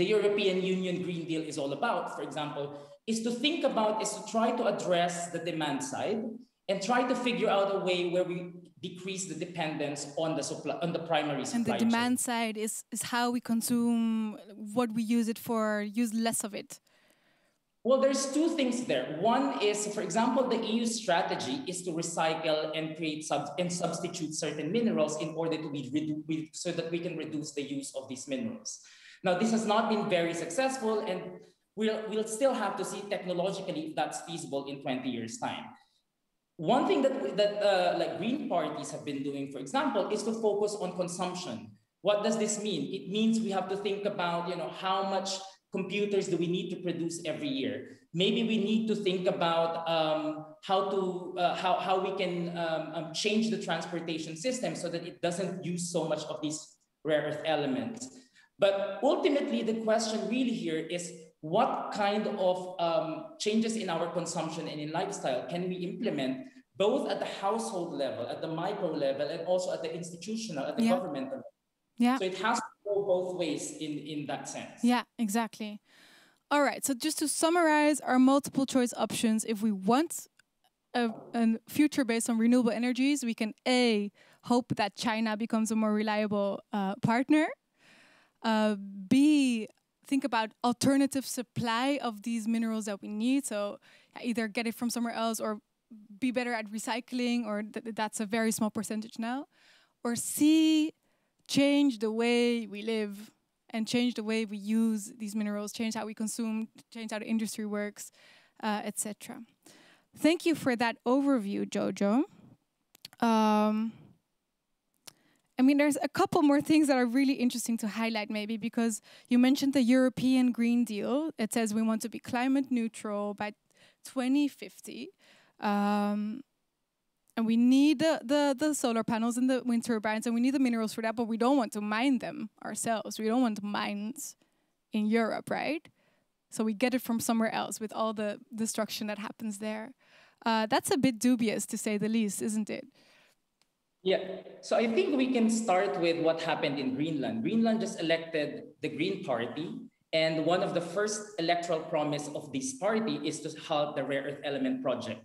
the European Union Green Deal is all about, for example, is to try to address the demand side and try to figure out a way where we decrease the dependence on the primary supply chain. And the demand side is how we consume, what we use it for, use less of it. Well, there's two things there. One is, for example, the EU strategy is to recycle and create substitute certain minerals in order to so that we can reduce the use of these minerals. Now, this has not been very successful, and we'll still have to see technologically if that's feasible in 20 years' time. One thing that green parties have been doing, for example, is to focus on consumption. What does this mean? It means we have to think about, you know, how much computers do we need to produce every year. Maybe we need to think about how we can change the transportation system so that it doesn't use so much of these rare earth elements. But ultimately, the question really here is, what kind of changes in our consumption and in lifestyle can we implement, both at the household level, at the micro level, and also at the institutional, at the governmental level? Yeah. So it has to go both ways in that sense. Yeah, exactly. All right, so just to summarize our multiple choice options, if we want a future based on renewable energies, we can A, hope that China becomes a more reliable partner, B, think about alternative supply of these minerals that we need. So either get it from somewhere else or be better at recycling, or that's a very small percentage now. Or C, change the way we live and change the way we use these minerals, change how we consume, change how the industry works, etc. Thank you for that overview, Jojo. I mean, there's a couple more things that are really interesting to highlight, maybe, because you mentioned the European Green Deal. It says we want to be climate neutral by 2050. And we need the solar panels and the wind turbines, and we need the minerals for that, but we don't want to mine them ourselves. We don't want mines in Europe, right? So we get it from somewhere else with all the destruction that happens there. That's a bit dubious, to say the least, isn't it? Yeah, so I think we can start with what happened in Greenland. Greenland just elected the Green Party, and one of the first electoral promise of this party is to halt the rare earth element project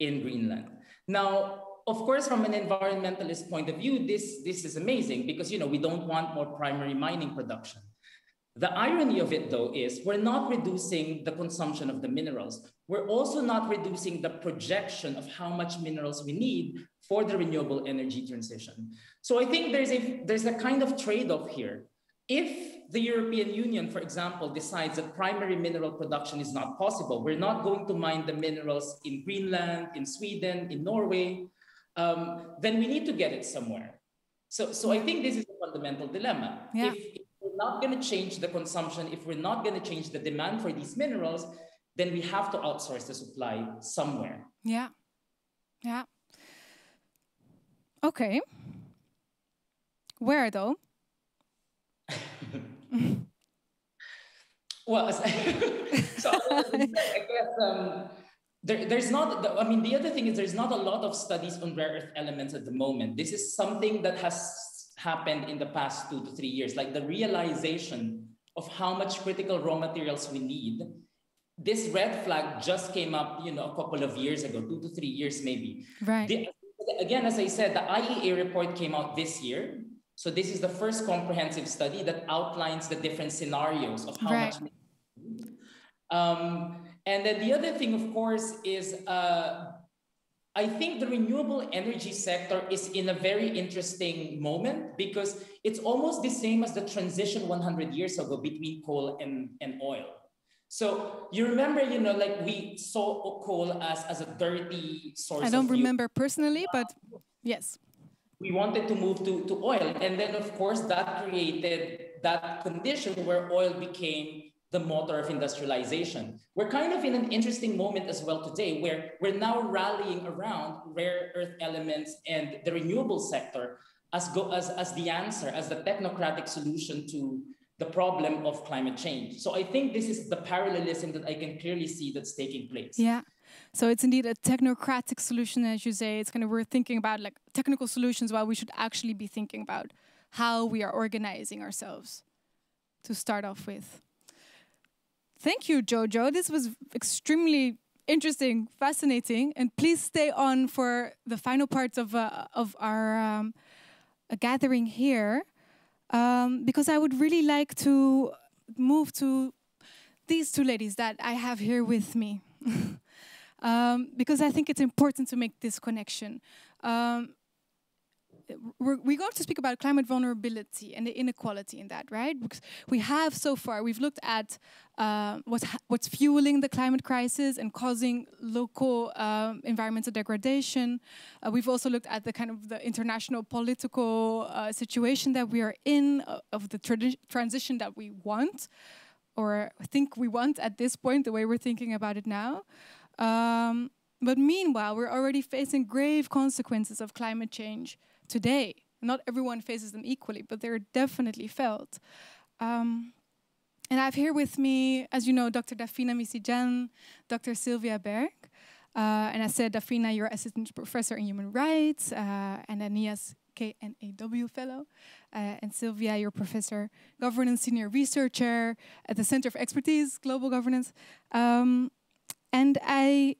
in Greenland. Now, of course, from an environmentalist point of view, this is amazing because, you know, we don't want more primary mining production. The irony of it, though, is we're not reducing the consumption of the minerals. We're also not reducing the projection of how much minerals we need for the renewable energy transition. So I think there's a kind of trade-off here. If the European Union, for example, decides that primary mineral production is not possible, we're not going to mine the minerals in Greenland, in Sweden, in Norway, then we need to get it somewhere. So I think this is a fundamental dilemma. Yeah. If we're not going to change the consumption, if we're not going to change the demand for these minerals, then we have to outsource the supply somewhere. Yeah, yeah. Okay. Where, though? Well, so I guess the other thing is there's not a lot of studies on rare earth elements at the moment. This is something that has happened in the past 2 to 3 years, like the realization of how much critical raw materials we need. This red flag just came up, you know, a couple of years ago, 2 to 3 years maybe. Right. Again, as I said, the IEA report came out this year. So this is the first comprehensive study that outlines the different scenarios of how much. And then the other thing, of course, is I think the renewable energy sector is in a very interesting moment because it's almost the same as the transition 100 years ago between coal and oil. So you remember, you know, like we saw coal as a dirty source. I don't remember personally, but yes. We wanted to move to oil. And then, of course, that created that condition where oil became the motor of industrialization. We're kind of in an interesting moment as well today, where we're now rallying around rare earth elements and the renewable sector as the answer, as the technocratic solution to the problem of climate change. So I think this is the parallelism that I can clearly see that's taking place. Yeah. So it's indeed a technocratic solution, as you say. It's kind of, we're thinking about like technical solutions while we should actually be thinking about how we are organizing ourselves to start off with. Thank you, Jojo. This was extremely interesting, fascinating. And please stay on for the final parts of our gathering here, because I would really like to move to these two ladies that I have here with me. Because I think it's important to make this connection. We're going to speak about climate vulnerability and the inequality in that, right? Because we have so far, we've looked at what's fueling the climate crisis and causing local environmental degradation. We've also looked at the kind of the international political situation that we are in, of the transition that we want, or think we want at this point, the way we're thinking about it now. But meanwhile, we're already facing grave consequences of climate change today. Not everyone faces them equally, but they're definitely felt. And I have here with me, as you know, Dr. Dafina Misijan, Dr. Sylvia Bergh. And I said, Dafina, you're assistant professor in human rights and a NIAS KNAW fellow. And Sylvia, you're professor, governance senior researcher at the Center of Expertise, Global Governance. And I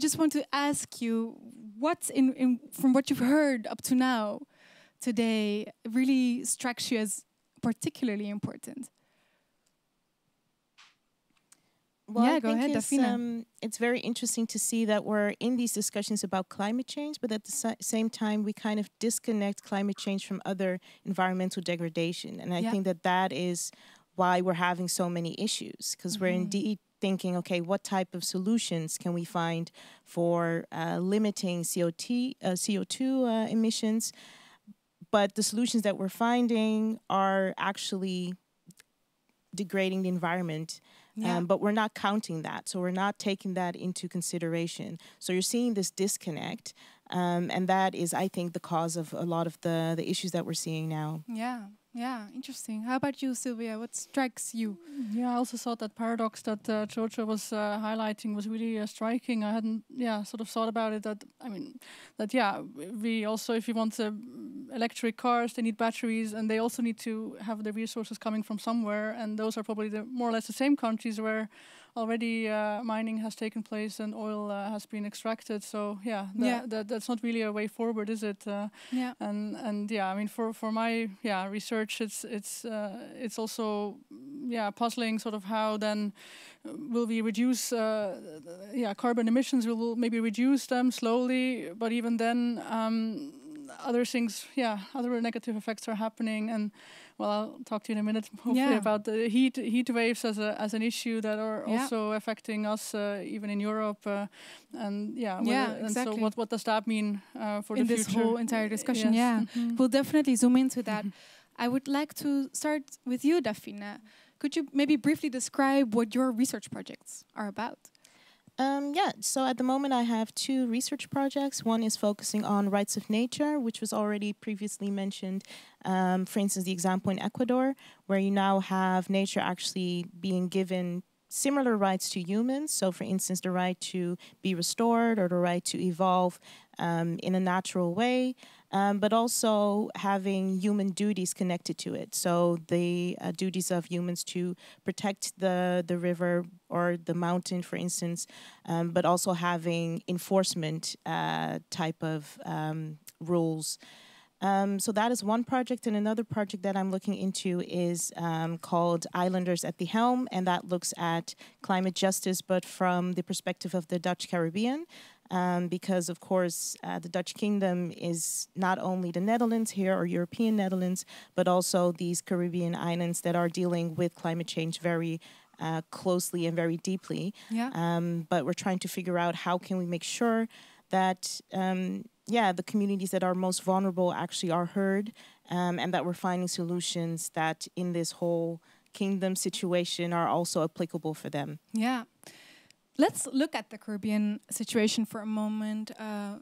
just want to ask you, what's from what you've heard up to now, today, really strikes you as particularly important? Well, yeah, go ahead, Dafina. It's very interesting to see that we're in these discussions about climate change, but at the same time, we kind of disconnect climate change from other environmental degradation. And I think that is why we're having so many issues, because we're indeed thinking, okay, what type of solutions can we find for limiting CO2 emissions? But the solutions that we're finding are actually degrading the environment, but we're not counting that. So we're not taking that into consideration. So you're seeing this disconnect, and that is, I think, the cause of a lot of the issues that we're seeing now. Yeah. Yeah, interesting. How about you, Sylvia? What strikes you? Yeah, I also thought that paradox that Jojo was highlighting was really striking. I hadn't, sort of thought about it. That I mean, that we also, if you want electric cars, they need batteries, and they also need to have the resources coming from somewhere. And those are probably more or less the same countries where already mining has taken place and oil has been extracted. So that's not really a way forward, is it? I mean, for my research, it's also puzzling sort of how then will we reduce carbon emissions? We will maybe reduce them slowly, but even then, other things, other negative effects are happening, and well, I'll talk to you in a minute, hopefully, about the heat waves as an issue that are also affecting us, even in Europe, and so what does that mean for in the future? In this whole entire discussion, we'll definitely zoom into that. I would like to start with you, Dafina. Could you maybe briefly describe what your research projects are about? So at the moment I have two research projects. One is focusing on rights of nature, which was already previously mentioned. For instance, the example in Ecuador, where you now have nature actually being given similar rights to humans. So for instance, the right to be restored or the right to evolve in a natural way, but also having human duties connected to it. So the duties of humans to protect the river or the mountain, for instance, but also having enforcement type of rules. So that is one project, and another project that I'm looking into is called Islanders at the Helm, and that looks at climate justice, but from the perspective of the Dutch Caribbean, because, of course, the Dutch Kingdom is not only the Netherlands here, or European Netherlands, but also these Caribbean islands that are dealing with climate change very closely and very deeply. Yeah. But we're trying to figure out how can we make sure that, yeah, the communities that are most vulnerable actually are heard, and that we're finding solutions that in this whole kingdom situation are also applicable for them. Yeah. Let's look at the Caribbean situation for a moment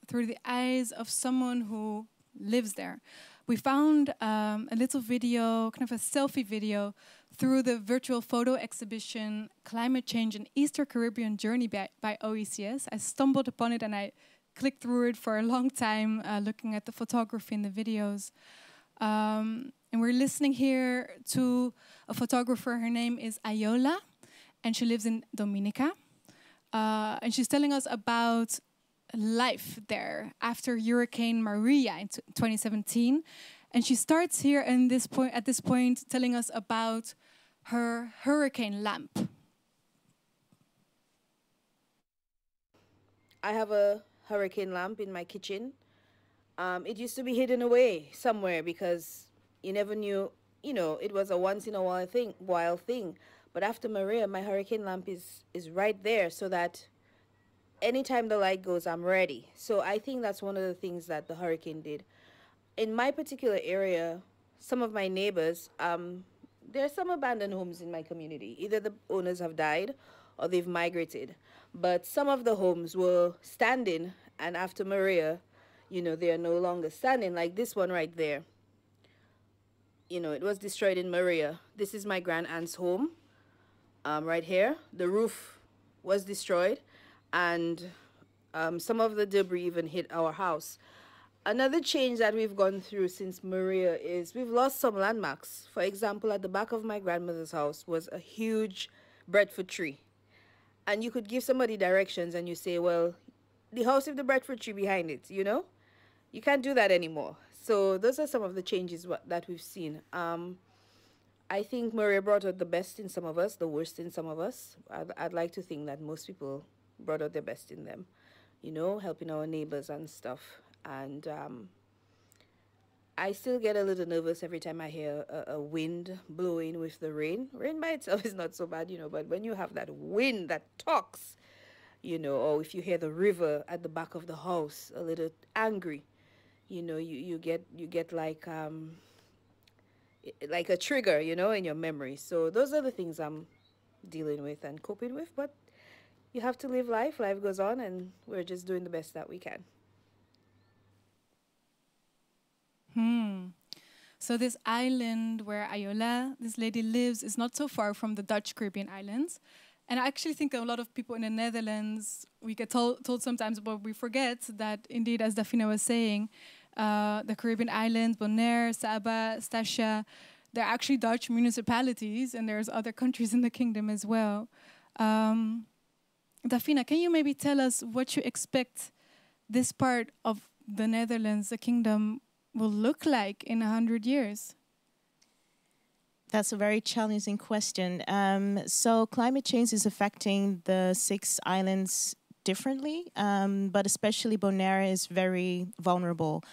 through the eyes of someone who lives there. We found a little video, kind of a selfie video, through the virtual photo exhibition Climate Change and Easter Caribbean Journey by OECS. I stumbled upon it and I clicked through it for a long time, looking at the photography and the videos. And we're listening here to a photographer. Her name is Ayola, and she lives in Dominica. And she's telling us about life there after Hurricane Maria in 2017. And she starts here and at this point telling us about her hurricane lamp. I have a hurricane lamp in my kitchen. It used to be hidden away somewhere because you never knew, you know, it was a once in a while thing, But after Maria, my hurricane lamp is right there so that anytime the light goes, I'm ready. So I think that's one of the things that the hurricane did. In my particular area, some of my neighbors, there are some abandoned homes in my community. Either the owners have died or they've migrated. But some of the homes were standing, and after Maria, you know, they are no longer standing, like this one right there. You know, it was destroyed in Maria. This is my grand aunt's home. Right here, the roof was destroyed, and some of the debris even hit our house. Another change that we've gone through since Maria is we've lost some landmarks. For example, at the back of my grandmother's house was a huge breadfruit tree. And you could give somebody directions and you say, well, the house with the breadfruit tree behind it, you know? You can't do that anymore. So those are some of the changes that we've seen. I think Maria brought out the best in some of us, the worst in some of us. I'd like to think that most people brought out their best in them, you know, helping our neighbors and stuff. And I still get a little nervous every time I hear a wind blowing with the rain. Rain by itself is not so bad, you know, but when you have that wind that talks, you know, or if you hear the river at the back of the house, a little angry, you know, you get like a trigger, you know, in your memory. So those are the things I'm dealing with and coping with, but you have to live life. Life goes on, and we're just doing the best that we can. So this island where Ayola, this lady, lives is not so far from the Dutch Caribbean islands. And I actually think a lot of people in the Netherlands, we get told sometimes, but we forget that indeed, as Dafina was saying, the Caribbean islands, Bonaire, Saba, Stasha, they're actually Dutch municipalities, and there's other countries in the kingdom as well. Dafina, can you maybe tell us what you expect this part of the Netherlands, the kingdom, will look like in 100 years? That's a very challenging question. So climate change is affecting the 6 islands differently, but especially Bonaire is very vulnerable.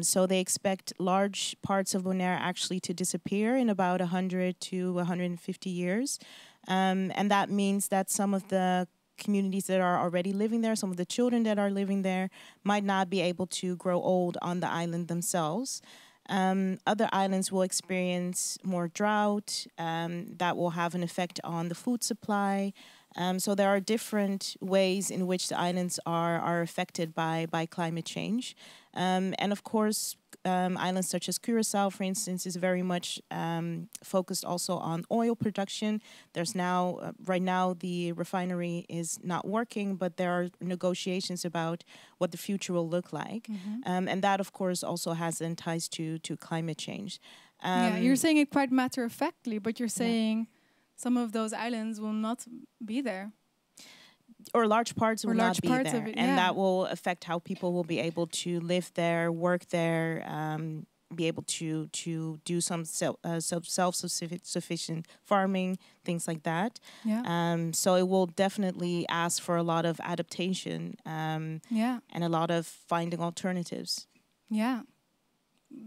So they expect large parts of Bonaire actually to disappear in about 100 to 150 years. And that means that some of the communities that are already living there, some of the children that are living there, might not be able to grow old on the island themselves. Other islands will experience more drought, that will have an effect on the food supply. So there are different ways in which the islands are affected by climate change. And of course, islands such as Curaçao, for instance, is very much focused also on oil production. There's now, right now, the refinery is not working, but there are negotiations about what the future will look like. And that, of course, also has and ties to climate change. Yeah, you're saying it quite matter-of-factly, but you're saying... Yeah. Some of those islands will not be there. Or large parts will not be there. And that will affect how people will be able to live there, work there, be able to do some self-sufficient farming, things like that. Yeah. So it will definitely ask for a lot of adaptation and a lot of finding alternatives. Yeah.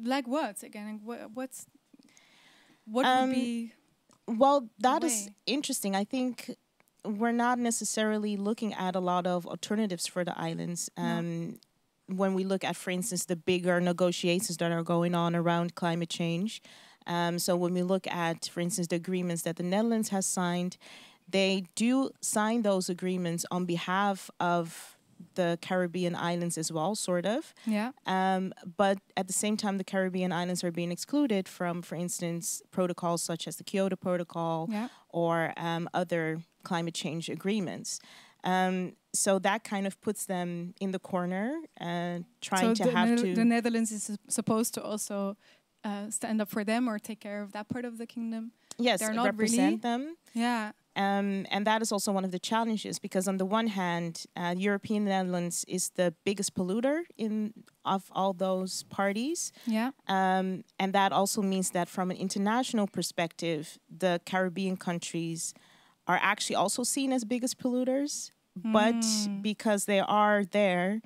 Like what? Again, what would be... Well, that is interesting. I think we're not necessarily looking at a lot of alternatives for the islands. When we look at, for instance, the bigger negotiations that are going on around climate change. So when we look at, for instance, the agreements that the Netherlands has signed, they do sign those agreements on behalf of the Caribbean islands as well, sort of. Yeah. But at the same time, the Caribbean islands are being excluded from, for instance, protocols such as the Kyoto Protocol or other climate change agreements. So that kind of puts them in the corner, trying to have to... The Netherlands is supposed to also stand up for them or take care of that part of the kingdom. Yes, they're not represent them. Yeah. And that is also one of the challenges, because on the one hand, European Netherlands is the biggest polluter of all those parties. Yeah. And that also means that from an international perspective, the Caribbean countries are actually also seen as biggest polluters, but because they are there,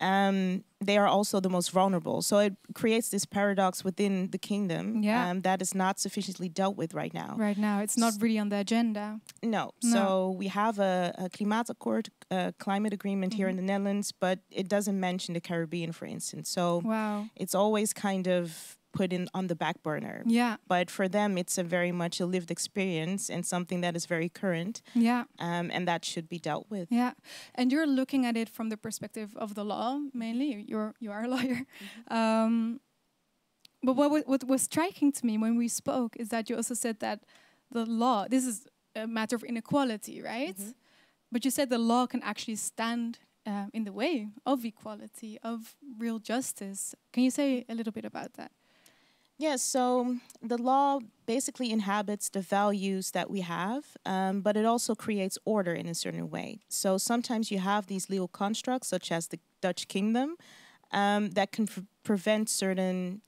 they are also the most vulnerable. So it creates this paradox within the kingdom that is not sufficiently dealt with right now. Right now, it's not really on the agenda. No. So we have a Klimaatakkoord, a climate agreement here in the Netherlands, but it doesn't mention the Caribbean, for instance. So it's always kind of put in on the back burner. Yeah. But for them, it's a very much a lived experience and something that is very current. Yeah. And that should be dealt with. Yeah. And you're looking at it from the perspective of the law, mainly. You are a lawyer. But what was striking to me when we spoke is that you also said that the law, this is a matter of inequality, right? But you said the law can actually stand in the way of equality, of real justice. Can you say a little bit about that? Yes, so the law basically inhabits the values that we have, but it also creates order in a certain way. So sometimes you have these legal constructs, such as the Dutch kingdom, that can prevent certain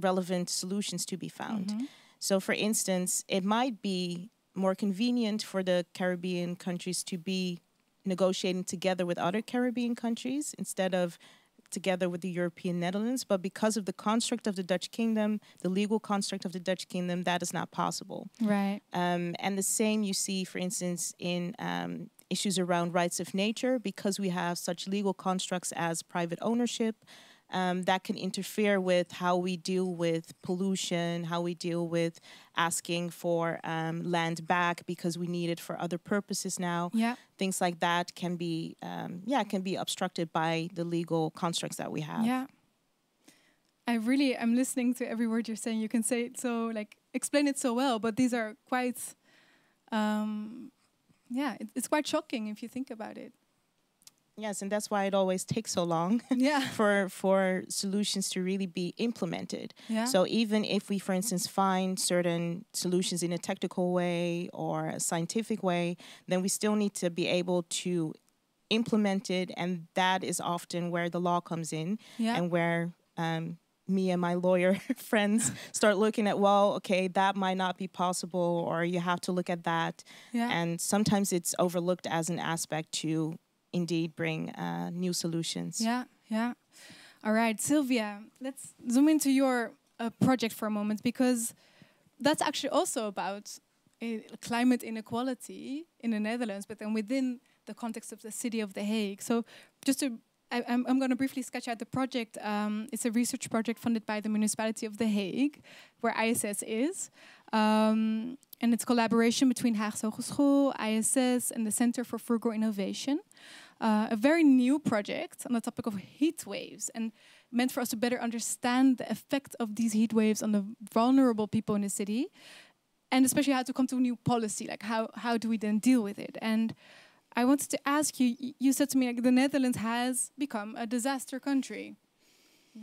relevant solutions to be found. So for instance, it might be more convenient for the Caribbean countries to be negotiating together with other Caribbean countries instead of together with the European Netherlands, but because of the construct of the Dutch kingdom, the legal construct of the Dutch kingdom, that is not possible. Right. And the same you see, for instance, in issues around rights of nature, because we have such legal constructs as private ownership, that can interfere with how we deal with pollution, how we deal with asking for land back because we need it for other purposes now. Yeah. Things like that can be, can be obstructed by the legal constructs that we have. Yeah. I'm listening to every word you're saying. You can say it so, like, explain it so well, but these are quite, it's quite shocking if you think about it. Yes, and that's why it always takes so long for solutions to really be implemented. Yeah. So even if we, for instance, find certain solutions in a technical way or a scientific way, then we still need to be able to implement it. And that is often where the law comes in and where me and my lawyer friends start looking at, well, okay, that might not be possible, or you have to look at that. Yeah. And sometimes it's overlooked as an aspect to indeed bring new solutions. Yeah. All right, Sylvia, let's zoom into your project for a moment, because that's actually also about climate inequality in the Netherlands, but then within the context of the city of The Hague. So just to, I'm going to briefly sketch out the project. It's a research project funded by the municipality of The Hague, where ISS is. And it's collaboration between Haagse Hogeschool, ISS, and the Center for Frugal Innovation. A very new project on the topic of heat waves, and meant for us to better understand the effect of these heat waves on the vulnerable people in the city, and especially how to come to a new policy, like how do we then deal with it? And I wanted to ask you, you said to me, like, the Netherlands has become a disaster country.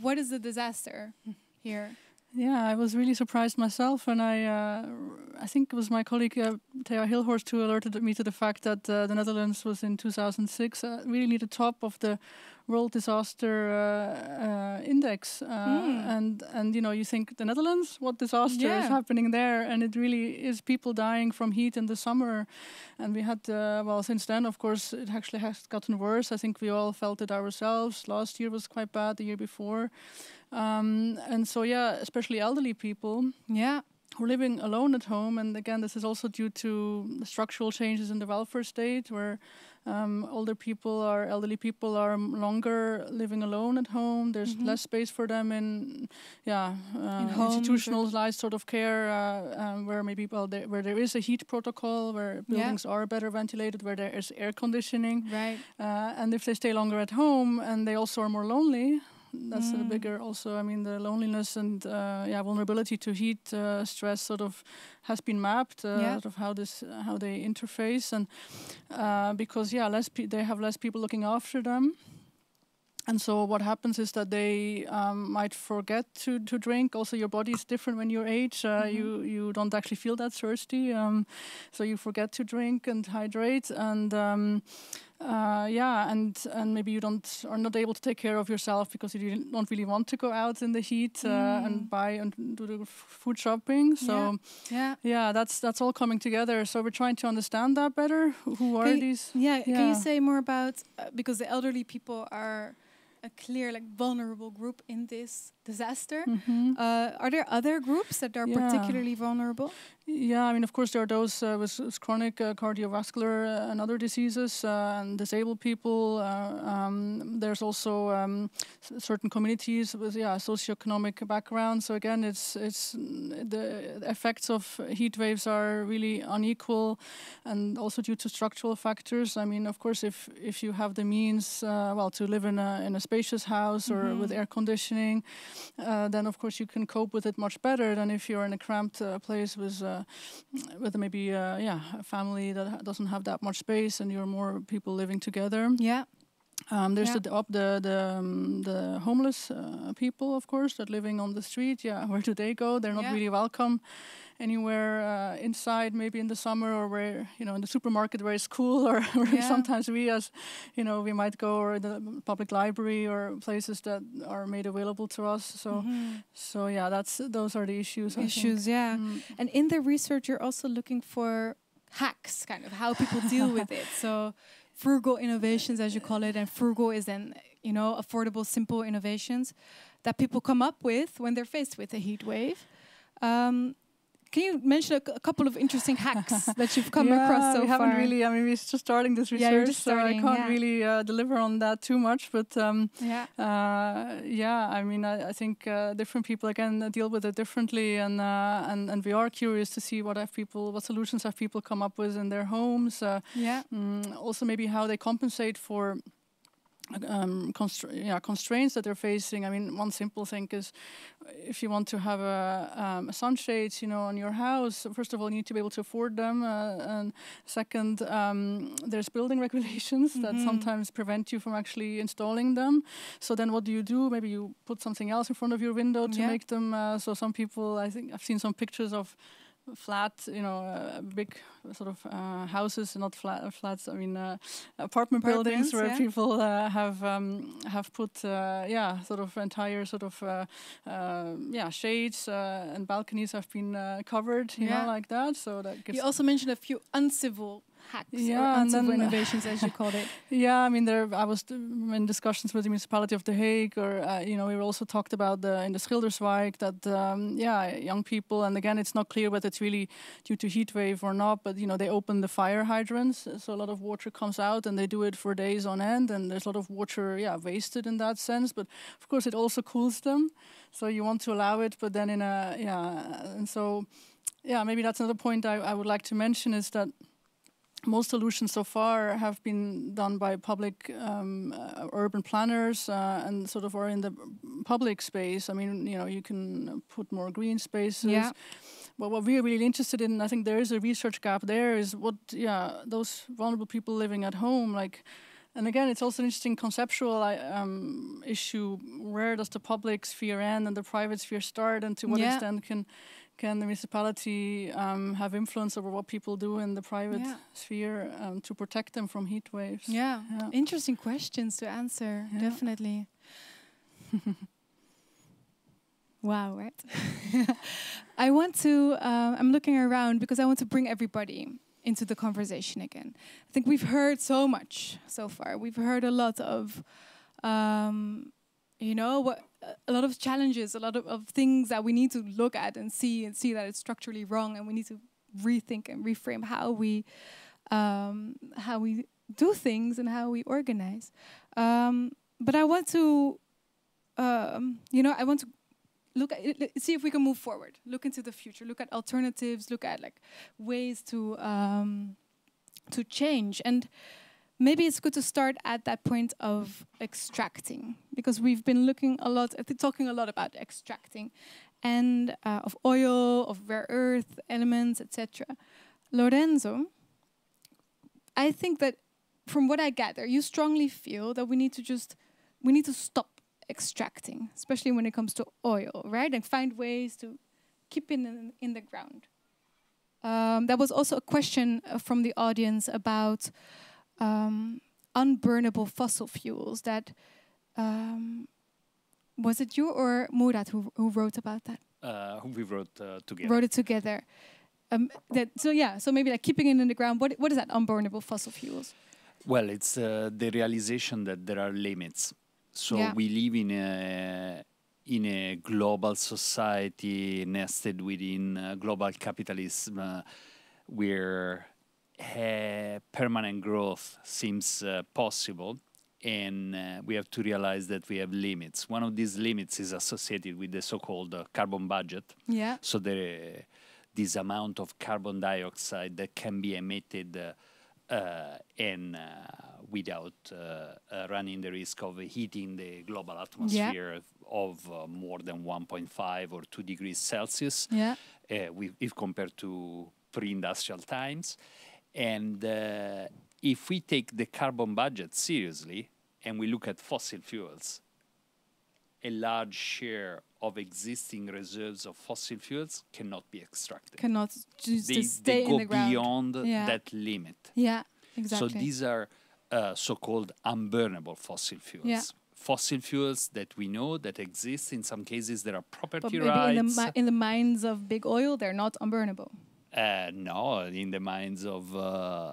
What is the disaster here? Yeah, I was really surprised myself, and I think it was my colleague Thea Hilhorst who alerted me to the fact that the Netherlands was in 2006 really near the top of the World Disaster Index, and you know, you think the Netherlands, what disaster is happening there? And it really is people dying from heat in the summer, and we had well, since then, of course, it actually has gotten worse. I think we all felt it ourselves. Last year was quite bad. The year before. And so, yeah, especially elderly people. Yeah. who are living alone at home. And again, this is also due to structural changes in the welfare state, where older people or elderly people are longer living alone at home. There's less space for them in, institutionalized sort of care, where maybe where there is a heat protocol, where buildings are better ventilated, where there is air conditioning. Right. And if they stay longer at home, and they also are more lonely. That's the bigger also, I mean, the loneliness and vulnerability to heat, stress sort of has been mapped, sort of how they interface, and because they have less people looking after them. And so what happens is that they might forget to drink. Also, your body is different when you're age. You don't actually feel that thirsty. So you forget to drink and hydrate. And and maybe you are not able to take care of yourself because you don't really want to go out in the heat and buy and do the food shopping. So that's all coming together. So we're trying to understand that better. Who are these? Can you say more about because the elderly people are a clear, like, vulnerable group in this disaster. Are there other groups that are particularly vulnerable? Yeah, I mean, of course, there are those with chronic cardiovascular and other diseases, and disabled people. There's also certain communities with socioeconomic backgrounds. So again, it's the effects of heat waves are really unequal, and also due to structural factors. I mean, of course, if you have the means, to live in a spacious house or with air conditioning, then of course you can cope with it much better than if you're in a cramped place with maybe a family that doesn't have that much space and you're more people living together. Yeah. There's the homeless people, of course, that living on the street. Yeah, where do they go? They're not really welcome anywhere inside, maybe in the summer, or where, in the supermarket where it's cool, or sometimes we we might go, or the public library, or places that are made available to us. So, those are the issues. And in the research, you're also looking for hacks, kind of how people deal with it. So. Frugal innovations, as you call it, and frugal is then, affordable, simple innovations that people come up with when they're faced with a heat wave. Can you mention a couple of interesting hacks that you've come across so far? We're just starting this research, so I can't really deliver on that too much. But I think different people again deal with it differently, and we are curious to see what solutions have people come up with in their homes. Also, maybe how they compensate for. Constraints that they're facing. I mean, one simple thing is if you want to have a sunshades, on your house, first of all, you need to be able to afford them. And second, there's building regulations that sometimes prevent you from actually installing them. So then what do you do? Maybe you put something else in front of your window to make them. So some people, I think I've seen some pictures of flat, big sort of houses, not flats. I mean, apartment buildings where people have put, sort of entire sort of, shades and balconies have been covered, like that. So that gives. You also mentioned a few uncivil hacks or uncivil innovations, as you called it. Yeah, I mean, I was in discussions with the municipality of The Hague, or we were also talked about in the Schilderswijk that young people, and again, it's not clear whether it's really due to heat wave or not, but they open the fire hydrants, so a lot of water comes out, and they do it for days on end, and there's a lot of water wasted in that sense. But of course, it also cools them, so you want to allow it, but then maybe that's another point I would like to mention is that. Most solutions so far have been done by public urban planners and sort of are in the public space. I mean, you can put more green spaces. Yeah. But what we're really interested in, I think there is a research gap there, is what, those vulnerable people living at home, like. And again, it's also an interesting conceptual issue. Where does the public sphere end and the private sphere start, and to what extent can the municipality have influence over what people do in the private sphere to protect them from heat waves? Yeah. Interesting questions to answer, definitely. Wow, right? I want to, I'm looking around because I want to bring everybody into the conversation again. I think we've heard so much so far. We've heard a lot of you know, a lot of challenges, a lot of things that we need to look at and see that it's structurally wrong, and we need to rethink and reframe how we do things and how we organize. But I want to, you know, I want to look at it, see if we can move forward, look into the future, look at alternatives, look at like ways to change. And maybe it's good to start at that point of extracting, because we've been looking a lot, talking a lot about extracting, and of oil, of rare earth elements, etc. Lorenzo, I think that from what I gather, you strongly feel that we need to stop extracting, especially when it comes to oil, right? And find ways to keep it in the ground. That was also a question from the audience about unburnable fossil fuels. That was it you or Murat who wrote about that? We wrote together. Wrote it together. So yeah, so maybe like keeping it in the ground. What is that unburnable fossil fuels? Well, it's the realization that there are limits. So yeah, we live in a global society nested within global capitalism, where permanent growth seems possible, and we have to realize that we have limits. One of these limits is associated with the so-called carbon budget. Yeah. So this amount of carbon dioxide that can be emitted and without running the risk of heating the global atmosphere, yeah, of more than 1.5 or 2 degrees Celsius, yeah, if compared to pre-industrial times. And if we take the carbon budget seriously and we look at fossil fuels, a large share of existing reserves of fossil fuels cannot be extracted. Cannot just stay in the ground. They go beyond, yeah, that limit. Yeah, exactly. So these are so-called unburnable fossil fuels. Yeah. Fossil fuels that we know that exist. In some cases, there are property rights. In the mines of big oil, they're not unburnable. No, in the minds of,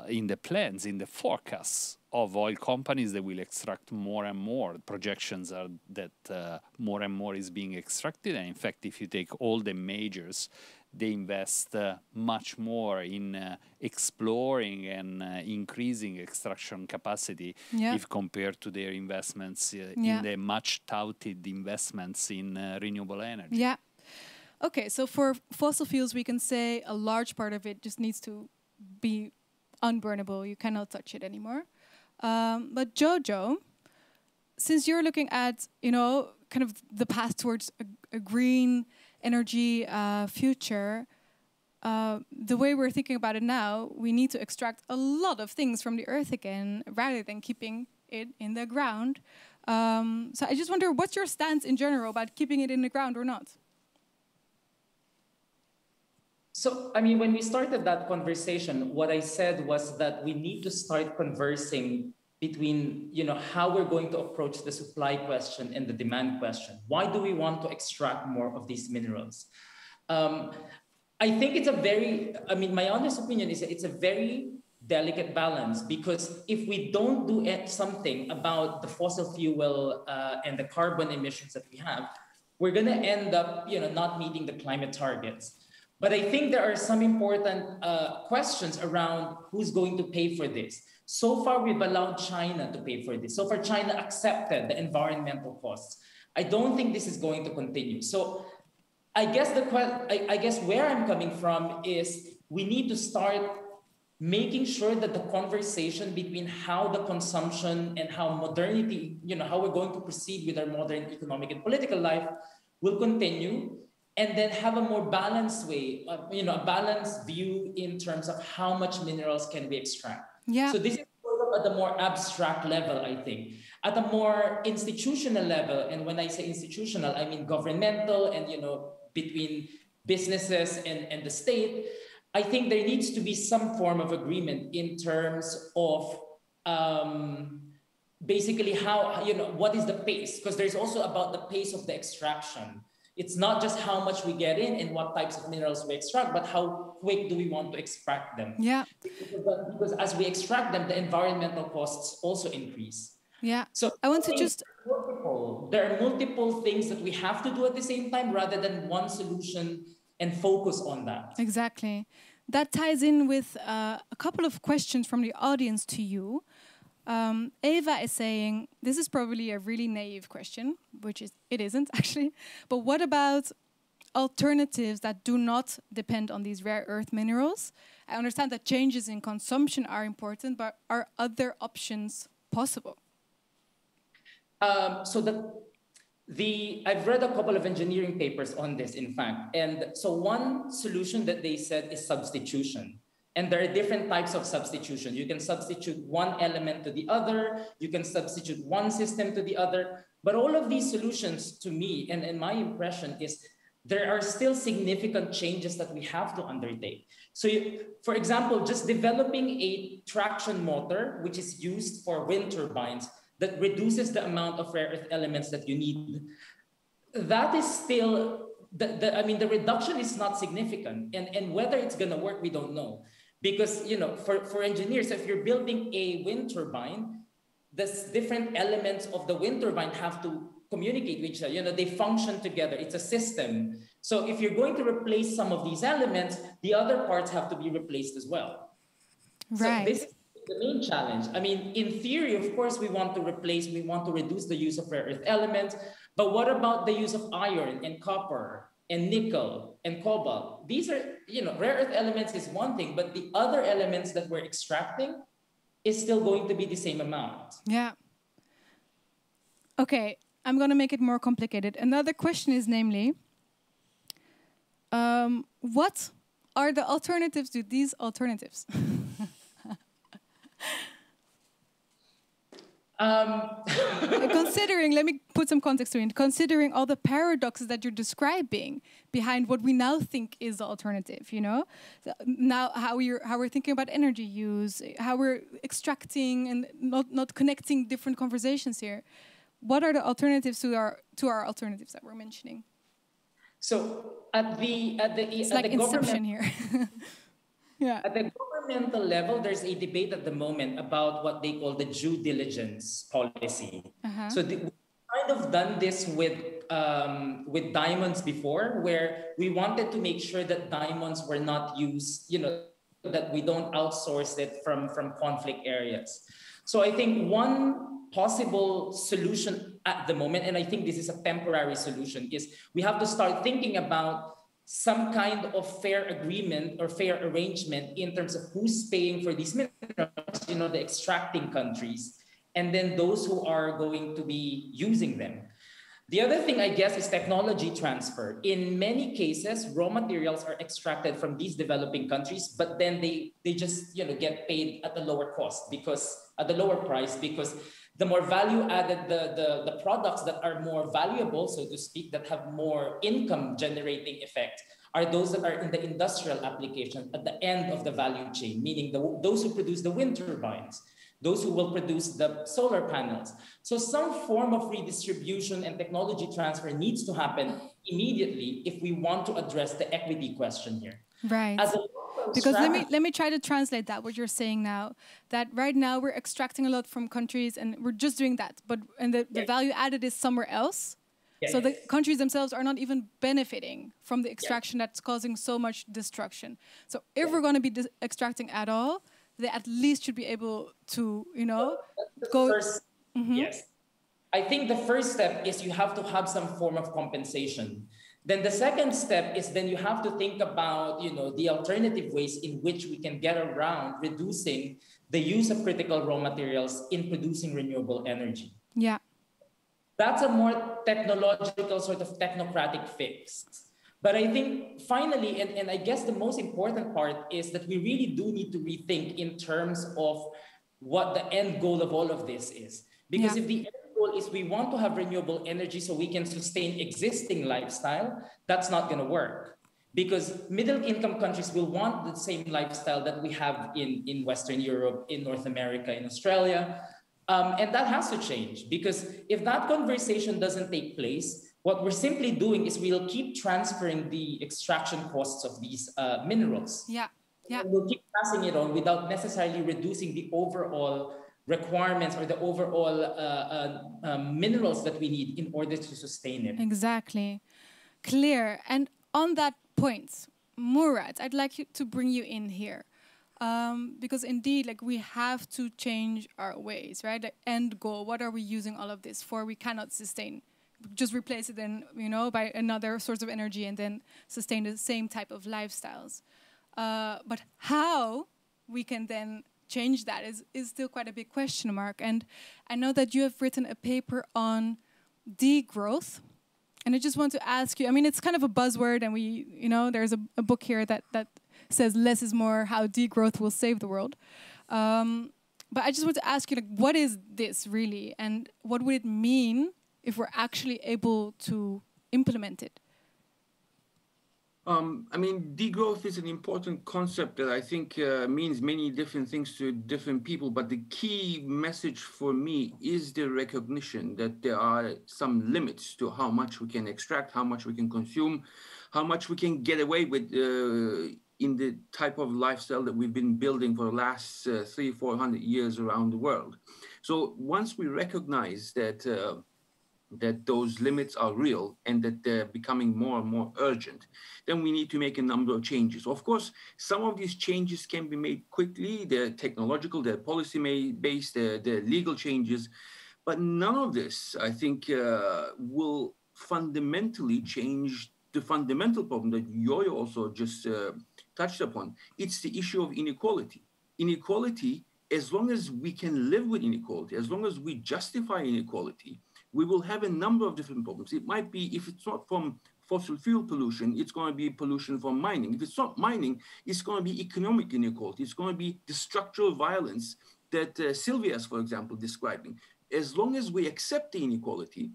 in the plans, in the forecasts of oil companies, they will extract more and more. Projections are that more and more is being extracted. And in fact, if you take all the majors, they invest much more in exploring and increasing extraction capacity, yeah, if compared to their investments yeah, in the much touted investments in renewable energy. Yeah. Okay, so for fossil fuels, we can say a large part of it just needs to be unburnable. You cannot touch it anymore. But Jojo, since you're looking at, you know, kind of the path towards a green energy future, the way we're thinking about it now, we need to extract a lot of things from the earth again, rather than keeping it in the ground. So I just wonder, what's your stance in general about keeping it in the ground or not? So, I mean, when we started that conversation, what I said was that we need to start conversing between, you know, how we're going to approach the supply question and the demand question. Why do we want to extract more of these minerals? I think it's a very, I mean, my honest opinion is that it's a very delicate balance, because if we don't do something about the fossil fuel and the carbon emissions that we have, we're going to end up, you know, not meeting the climate targets. But I think there are some important questions around who's going to pay for this. So far, we've allowed China to pay for this. So far, China accepted the environmental costs. I don't think this is going to continue. So I guess I guess where I'm coming from is we need to start making sure that the conversation between how the consumption and how modernity, you know, how we're going to proceed with our modern economic and political life will continue, and then have a more balanced way, you know, a balanced view in terms of how much minerals can we extract. Yeah. So this is at the more abstract level, I think. At a more institutional level, and when I say institutional, I mean governmental and, you know, between businesses and the state, I think there needs to be some form of agreement in terms of basically how, you know, what is the pace? Because there's also about the pace of the extraction. It's not just how much we get in and what types of minerals we extract, but how quick do we want to extract them? Yeah. Because as we extract them, the environmental costs also increase. Yeah. So I want to just there are multiple things that we have to do at the same time rather than one solution and focus on that. Exactly. That ties in with a couple of questions from the audience to you. Eva is saying, this is probably a really naive question, which is, it isn't actually, but what about alternatives that do not depend on these rare earth minerals? I understand that changes in consumption are important, but are other options possible? I've read a couple of engineering papers on this, in fact. And so one solution that they said is substitution. And there are different types of substitution. You can substitute one element to the other. You can substitute one system to the other. But all of these solutions, to me, and in my impression, is there are still significant changes that we have to undertake. So, for example, just developing a traction motor, which is used for wind turbines, that reduces the amount of rare earth elements that you need. That is still, the reduction is not significant. And whether it's going to work, we don't know. Because, you know, for engineers, if you're building a wind turbine, the different elements of the wind turbine have to communicate with each other. You know, they function together. It's a system. So if you're going to replace some of these elements, the other parts have to be replaced as well. Right. So this is the main challenge. I mean, in theory, of course, we want to reduce the use of rare earth elements, but what about the use of iron and copper and nickel and cobalt? These are, you know, rare earth elements is one thing, but the other elements that we're extracting is still going to be the same amount. Yeah. Okay, I'm going to make it more complicated. Another question is namely, what are the alternatives to these alternatives? Considering, let me put some context to it, considering all the paradoxes that you're describing behind what we now think is the alternative, you know? Now, how we're thinking about energy use, how we're extracting and not connecting different conversations here. What are the alternatives to our alternatives that we're mentioning? So at the government here. Yeah. At the governmental level, there's a debate at the moment about what they call the due diligence policy. Uh-huh. So we've kind of done this with diamonds before, where we wanted to make sure that diamonds were not used, you know, that we don't outsource it from conflict areas. So I think one possible solution at the moment, and I think this is a temporary solution, is we have to start thinking about some kind of fair agreement or fair arrangement in terms of who's paying for these minerals, you know, the extracting countries, and then those who are going to be using them. The other thing, I guess, is technology transfer. In many cases, raw materials are extracted from these developing countries, but then they just, you know, get paid at a lower cost because the more value added, the products that are more valuable, so to speak, that have more income generating effect are those that are in the industrial application at the end of the value chain, meaning those who produce the wind turbines, those who will produce the solar panels. So some form of redistribution and technology transfer needs to happen immediately if we want to address the equity question here. Right. Because let me try to translate that, what you're saying now, that right now we're extracting a lot from countries and we're just doing that, but the value added is somewhere else. Yeah, so the countries themselves are not even benefiting from the extraction that's causing so much destruction. So if we're going to be extracting at all, they at least should be able to, you know, go. Mm-hmm. Yes. I think the first step is you have to have some form of compensation. Then the second step is then you have to think about, you know, the alternative ways in which we can get around reducing the use of critical raw materials in producing renewable energy. Yeah. That's a more technological sort of technocratic fix. But I think finally, and I guess the most important part is that we really do need to rethink in terms of what the end goal of all of this is. Because if the is we want to have renewable energy so we can sustain existing lifestyle, that's not going to work because middle income countries will want the same lifestyle that we have in Western Europe, in North America, in Australia. And that has to change because if that conversation doesn't take place, what we're simply doing is we'll keep transferring the extraction costs of these minerals. Yeah. Yeah. And we'll keep passing it on without necessarily reducing the overall requirements or the overall minerals that we need in order to sustain it. Exactly. Clear. And on that point, Murat, I'd like to bring you in here. Because indeed, like, we have to change our ways, right? The end goal, what are we using all of this for? We cannot sustain, just replace it then, you know, by another source of energy and then sustain the same type of lifestyles. But how we can then change that is still quite a big question mark. And I know that you have written a paper on degrowth. And I just want to ask you, I mean, it's kind of a buzzword, and we, you know, there's a book here that says less is more, how degrowth will save the world. But I just want to ask you, like, what is this really? And what would it mean if we're actually able to implement it? I mean, degrowth is an important concept that I think means many different things to different people. But the key message for me is the recognition that there are some limits to how much we can extract, how much we can consume, how much we can get away with in the type of lifestyle that we've been building for the last 300 to 400 years around the world. So once we recognize that that those limits are real and that they're becoming more and more urgent, then we need to make a number of changes. Of course, some of these changes can be made quickly. They're technological, they're policy-based, they're legal changes. But none of this, I think, will fundamentally change the fundamental problem that Yoyo also just touched upon. It's the issue of inequality. Inequality, as long as we can live with inequality, as long as we justify inequality, we will have a number of different problems. It might be, if it's not from fossil fuel pollution, it's going to be pollution from mining. If it's not mining, it's going to be economic inequality. It's going to be the structural violence that Sylvia is, for example, describing. As long as we accept the inequality,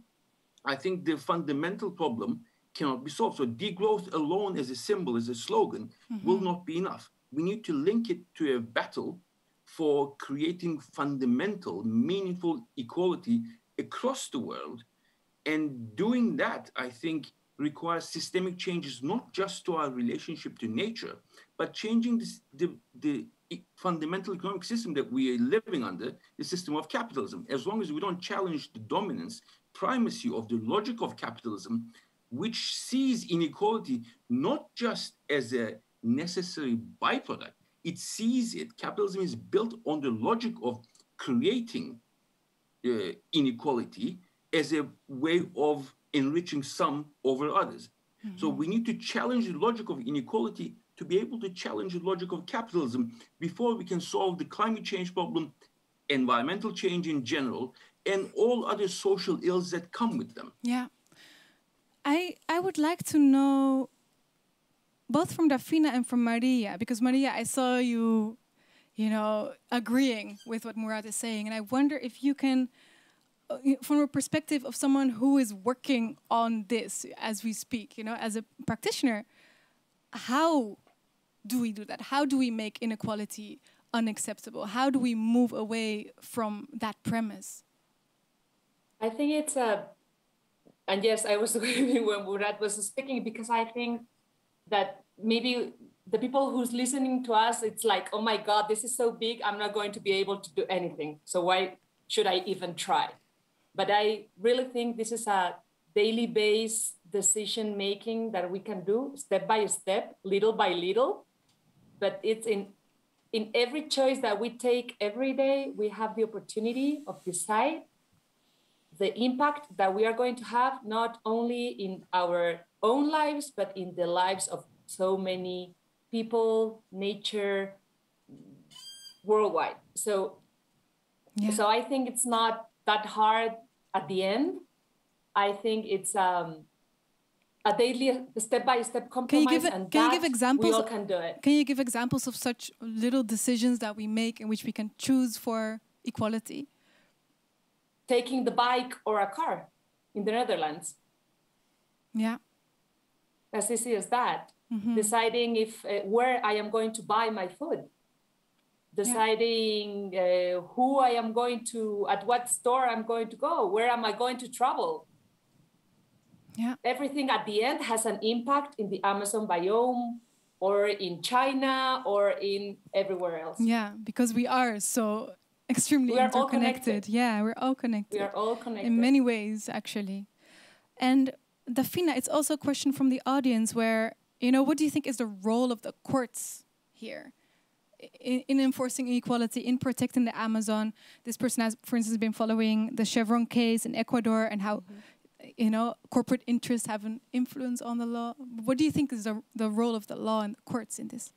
I think the fundamental problem cannot be solved. So degrowth alone as a symbol, as a slogan, will not be enough. We need to link it to a battle for creating fundamental, meaningful equality across the world. And doing that, I think, requires systemic changes, not just to our relationship to nature, but changing the fundamental economic system that we are living under, the system of capitalism. As long as we don't challenge the dominance, primacy of the logic of capitalism, which sees inequality not just as a necessary byproduct, it sees it. Capitalism is built on the logic of creating inequality as a way of enriching some over others. So we need to challenge the logic of inequality to be able to challenge the logic of capitalism before we can solve the climate change problem, environmental change in general, and all other social ills that come with them. Yeah. I would like to know both from Dafina and from Maria, because Maria, I saw you agreeing with what Murat is saying. And I wonder if you can, from a perspective of someone who is working on this as we speak, as a practitioner, how do we do that? How do we make inequality unacceptable? How do we move away from that premise? I think it's a, and yes, I was agreeing when Murat was speaking, because I think that maybe the people who's listening to us, it's like, oh my God, this is so big, I'm not going to be able to do anything. So why should I even try? But I really think this is a daily based decision making that we can do step by step, little by little. But it's in every choice that we take every day, we have the opportunity of decide the impact that we are going to have, not only in our own lives, but in the lives of so many people, nature, worldwide. So, yeah. So I think it's not that hard at the end. I think it's a daily step-by-step compromise. Can you give examples? We all can do it. Can you give examples of such little decisions that we make in which we can choose for equality? Taking the bike or a car in the Netherlands. Yeah. As easy as that. Deciding if where I am going to buy my food, deciding who I am going to, at what store I'm going to go, where am I going to travel. Yeah. Everything at the end has an impact in the Amazon biome or in China or in everywhere else. Yeah, because we are so extremely interconnected. Yeah, we're all connected. We are all connected. In many ways, actually. And Dafina, it's also a question from the audience where, you know, what do you think is the role of the courts here in enforcing inequality, in protecting the Amazon? This person has, for instance, been following the Chevron case in Ecuador and how, you know, corporate interests have an influence on the law. What do you think is the role of the law and the courts in this?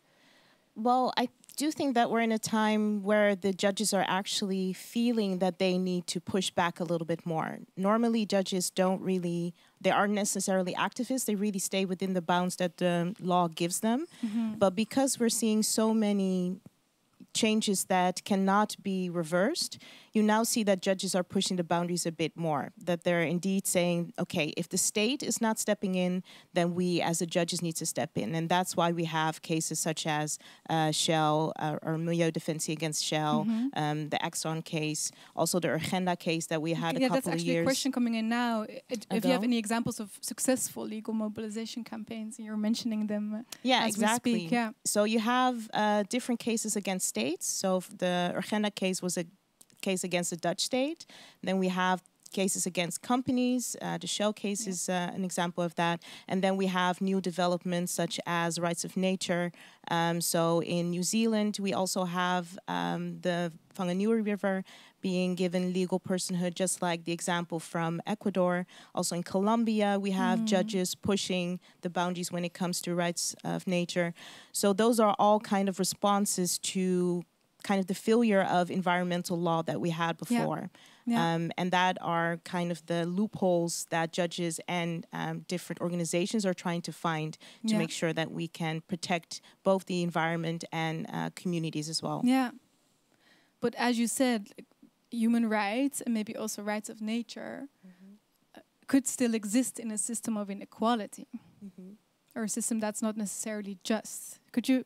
Well, I do think that we're in a time where the judges are actually feeling that they need to push back a little bit more. Normally, judges don't really, they aren't necessarily activists. They really stay within the bounds that the law gives them. Mm-hmm. But because we're seeing so many changes that cannot be reversed, you now see that judges are pushing the boundaries a bit more, that they're indeed saying, okay, if the state is not stepping in, then we as the judges need to step in. And that's why we have cases such as Shell, or Milieu Defensie against Shell, the Exxon case, also the Urgenda case that we had a couple of years. Yeah, that's actually a question coming in now. If you have any examples of successful legal mobilization campaigns, and you're mentioning them as we speak. Yeah, exactly. So you have different cases against states. So the Urgenda case was a case against the Dutch state. Then we have cases against companies. The Shell case is an example of that. And then we have new developments such as rights of nature. So in New Zealand, we also have the Whanganui River being given legal personhood, just like the example from Ecuador. Also in Colombia, we have judges pushing the boundaries when it comes to rights of nature. So those are all kind of responses to kind of the failure of environmental law that we had before. And that are kind of the loopholes that judges and different organizations are trying to find to make sure that we can protect both the environment and communities as well. Yeah. But as you said, human rights and maybe also rights of nature could still exist in a system of inequality or a system that's not necessarily just. Could you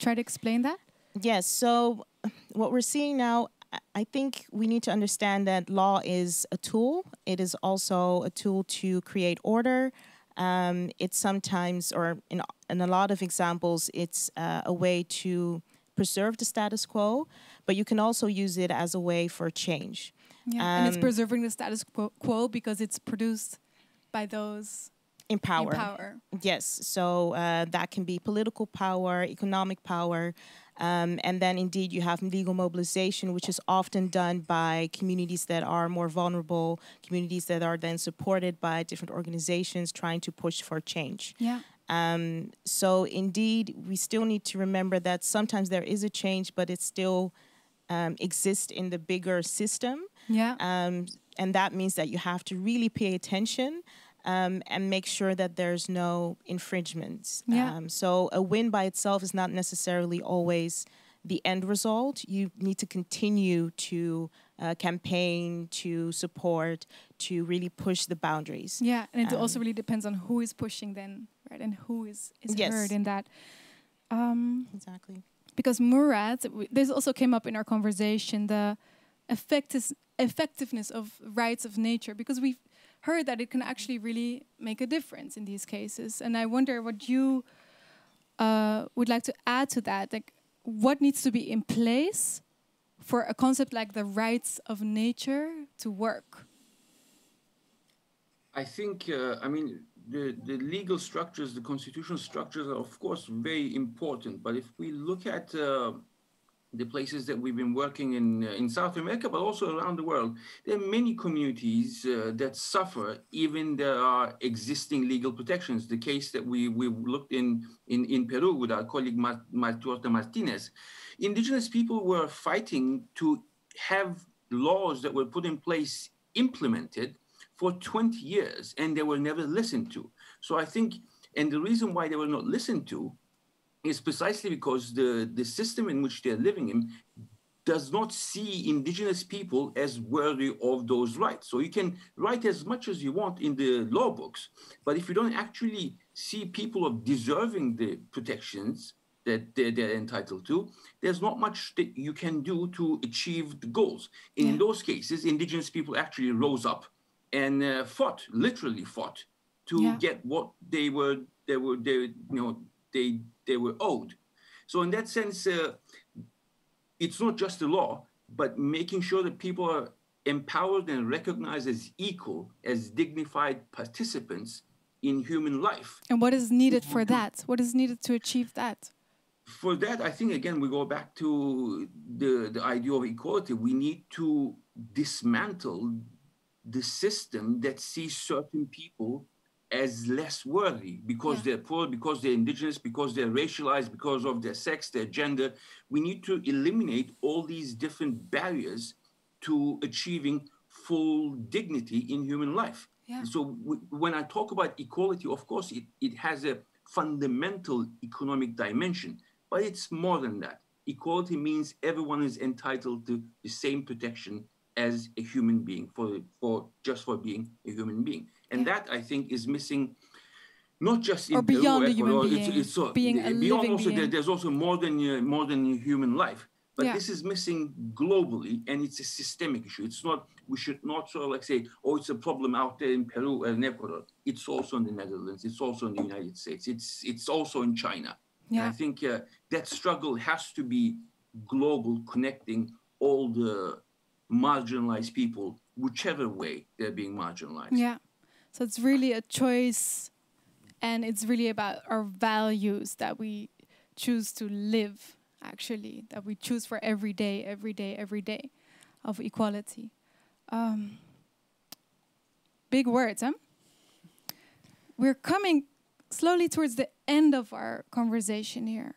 try to explain that? Yes, so what we're seeing now, I think we need to understand that law is a tool. It is also a tool to create order. It's sometimes, or in a lot of examples, it's a way to preserve the status quo, but you can also use it as a way for change. Yeah, and it's preserving the status quo because it's produced by those in power. Yes, so that can be political power, economic power, and then indeed you have legal mobilization, which is often done by communities that are more vulnerable, communities that are then supported by different organizations trying to push for change. Yeah. So indeed, we still need to remember that sometimes there is a change, but it still exists in the bigger system. Yeah. And that means that you have to really pay attention and make sure that there's no infringements. Yeah. So a win by itself is not necessarily always the end result. You need to continue to campaign, to support, to really push the boundaries. Yeah, and it also really depends on who is pushing then, right? And who is heard in that. Exactly. Because Murat, this also came up in our conversation, the effectiveness of rights of nature, because we've heard that it can actually really make a difference in these cases. And I wonder what you would like to add to that. Like, what needs to be in place for a concept like the rights of nature to work? I think, I mean, the legal structures, the constitutional structures are, of course, very important. But if we look at the places that we've been working in South America, but also around the world, there are many communities that suffer, even there are existing legal protections. The case that we looked in Peru with our colleague Martuerta Martinez, indigenous people were fighting to have laws that were put in place implemented for 20 years, and they were never listened to. So I think, and the reason why they were not listened to is precisely because the system in which they're living in does not see indigenous people as worthy of those rights. So you can write as much as you want in the law books, but if you don't actually see people of deserving the protections that they're entitled to, there's not much that you can do to achieve the goals. In those cases, indigenous people actually rose up and fought, literally fought, to get what they were owed. So in that sense, it's not just the law, but making sure that people are empowered and recognized as equal, as dignified participants in human life. And what is needed for that? What is needed to achieve that? For that, I think, again, we go back to the idea of equality. We need to dismantle the system that sees certain people as less worthy because they're poor, because they're indigenous, because they're racialized, because of their sex, their gender. We need to eliminate all these different barriers to achieving full dignity in human life. Yeah. So when I talk about equality, of course, it has a fundamental economic dimension, but it's more than that. Equality means everyone is entitled to the same protection as a human being, just for being a human being. And that, I think, is missing, not just in Peru, beyond the human being. There's also more than human life. But this is missing globally, and it's a systemic issue. It's not, we should not sort of like say, oh, it's a problem out there in Peru and Ecuador. It's also in the Netherlands. It's also in the United States. It's also in China. Yeah. And I think that struggle has to be global, connecting all the marginalized people, whichever way they're being marginalized. Yeah. So it's really a choice, and it's really about our values that we choose to live, actually, that we choose for every day of equality. Big words, huh? We're coming slowly towards the end of our conversation here.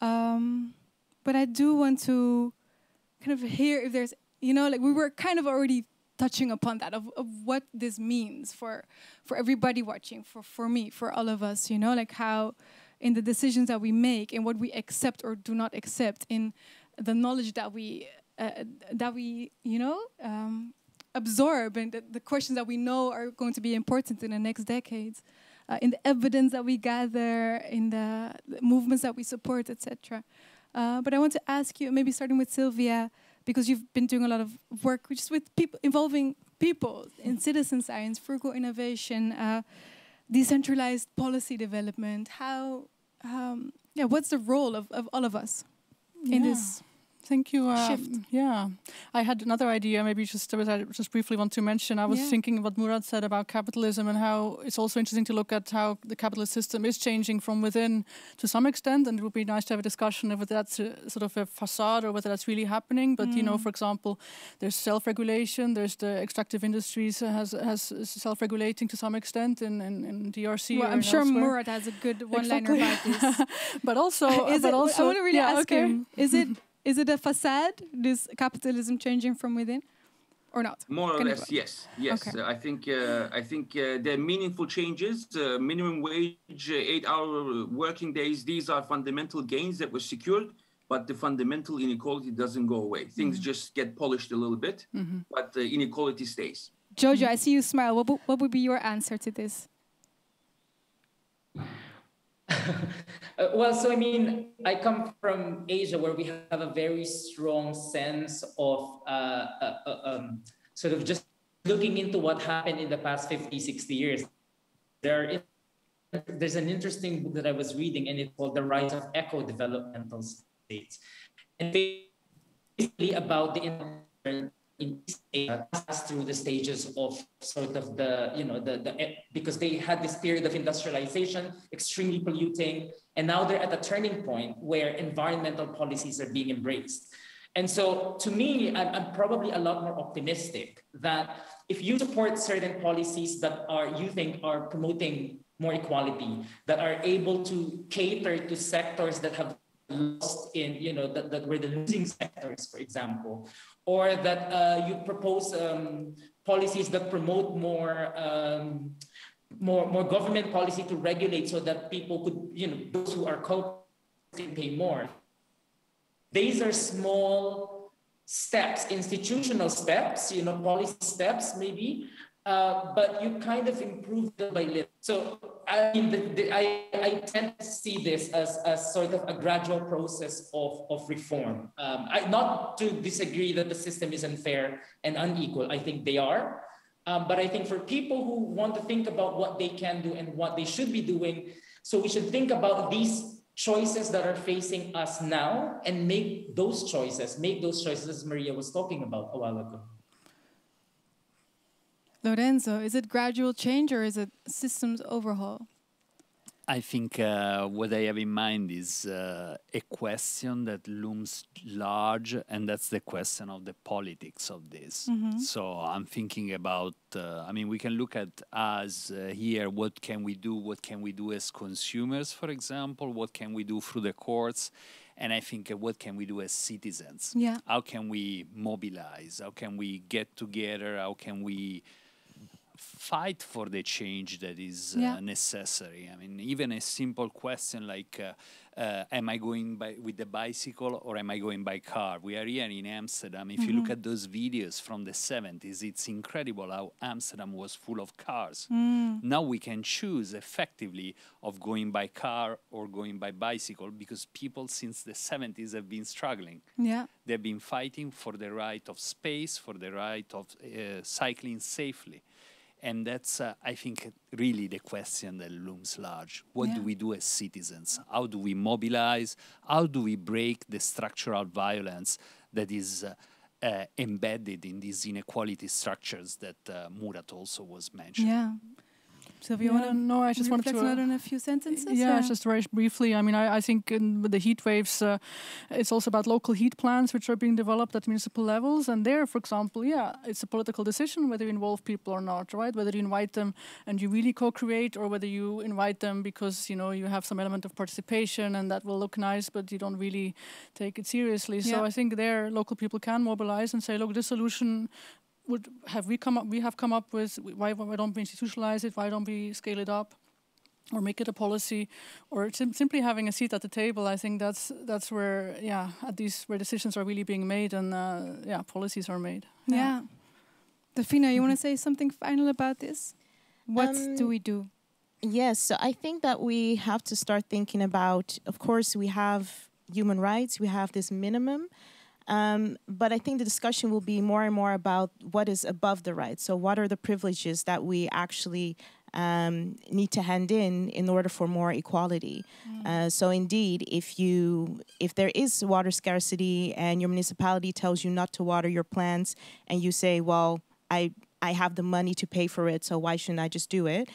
But I do want to kind of hear if there's, you know, like we were kind of already touching upon that, of what this means for everybody watching, for me, for all of us, you know, like how in the decisions that we make and what we accept or do not accept, in the knowledge that we you know, absorb, and the questions that we know are going to be important in the next decades, in the evidence that we gather, in the movements that we support, etc. But I want to ask you, maybe starting with Sylvia, because you've been doing a lot of work just with people, involving people in citizen science, frugal innovation, decentralized policy development. How, what's the role of all of us in this? Thank you. Shift. Yeah, I had another idea. Maybe I just briefly want to mention. I was thinking what Murat said about capitalism, and how it's also interesting to look at how the capitalist system is changing from within to some extent. And it would be nice to have a discussion of whether that's a, sort of a facade or whether that's really happening. But you know, for example, there's self-regulation. There's the extractive industries has self-regulating to some extent in DRC. Well, I'm sure elsewhere. Murat has a good one-liner about this. But also, I want to really ask him: Is it a facade, this capitalism changing from within, or not? More or less, yes. Yes, okay. I think there are meaningful changes. Minimum wage, 8-hour working days, these are fundamental gains that were secured, but the fundamental inequality doesn't go away. Things just get polished a little bit, but the inequality stays. Jojo, I see you smile. What would be your answer to this? Well, so I mean, I come from Asia, where we have a very strong sense of sort of just looking into what happened in the past 50, 60 years. There's an interesting book that I was reading, and it's called The Rise of Eco-Developmental States. And basically about the environment in East Asia passed through the stages of sort of the, you know, because they had this period of industrialization, extremely polluting, and now they're at a turning point where environmental policies are being embraced. And so to me, I'm probably a lot more optimistic that if you support certain policies that you think are promoting more equality, that are able to cater to sectors that have lost in, you know, that were the losing sectors, for example, or that you propose policies that promote more government policy to regulate so that people could, you know, those who are can pay more. These are small steps, institutional steps, you know, policy steps maybe, but you kind of improve little by little. So I mean, I tend to see this as sort of a gradual process of reform. Not to disagree that the system is unfair and unequal. I think they are. But I think for people who want to think about what they can do and what they should be doing, so we should think about these choices that are facing us now and make those choices as Maria was talking about a while ago. Lorenzo, is it gradual change or is it systems overhaul? I think what I have in mind is a question that looms large, and that's the question of the politics of this. Mm-hmm. So I'm thinking about, I mean, we can look at us here, what can we do? What can we do as consumers, for example? What can we do through the courts? And I think what can we do as citizens? Yeah. How can we mobilize? How can we get together? How can we fight for the change that is necessary? I mean, even a simple question like, am I going with the bicycle or am I going by car? We are here in Amsterdam. If you look at those videos from the 70s, it's incredible how Amsterdam was full of cars. Now we can choose effectively of going by car or going by bicycle because people since the 70s have been struggling. Yeah. They've been fighting for the right of space, for the right of cycling safely. And that's, I think, really the question that looms large. What do we do as citizens? How do we mobilize? How do we break the structural violence that is embedded in these inequality structures that Murat also was mentioning? Yeah. So if you want to know, I just wanted to reflect on a few sentences. Yeah, just very briefly. I mean, I think with the heat waves, it's also about local heat plans which are being developed at municipal levels. And there, for example, it's a political decision whether you involve people or not, right? Whether you invite them and you really co-create, or whether you invite them because you know you have some element of participation and that will look nice, but you don't really take it seriously. Yeah. So I think there, local people can mobilize and say, look, this solution. We have come up with, why don't we institutionalize it? Why don't we scale it up or make it a policy? Or simply having a seat at the table, I think that's where, where decisions are really being made and, policies are made. Yeah. Dafina, you want to say something final about this? What do we do? Yes, so I think that we have to start thinking about, of course, we have human rights, we have this minimum, but I think the discussion will be more and more about what is above the right. So what are the privileges that we actually need to hand in order for more equality? So indeed, if there is water scarcity and your municipality tells you not to water your plants and you say, well, I have the money to pay for it, so why shouldn't I just do it?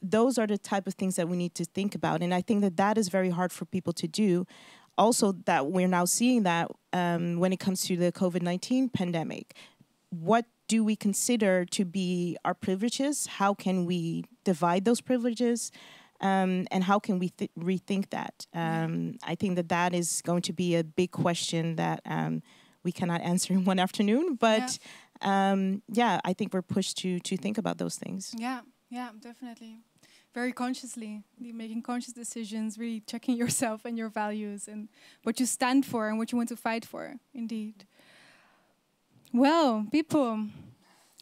Those are the type of things that we need to think about. And I think that that is very hard for people to do. Also, that we're now seeing that when it comes to the COVID-19 pandemic, what do we consider to be our privileges? How can we divide those privileges? And how can we rethink that? I think that that is going to be a big question that we cannot answer in one afternoon. But I think we're pushed to think about those things. Yeah, definitely. Very consciously, making conscious decisions, really checking yourself and your values and what you stand for and what you want to fight for, indeed. Well, people,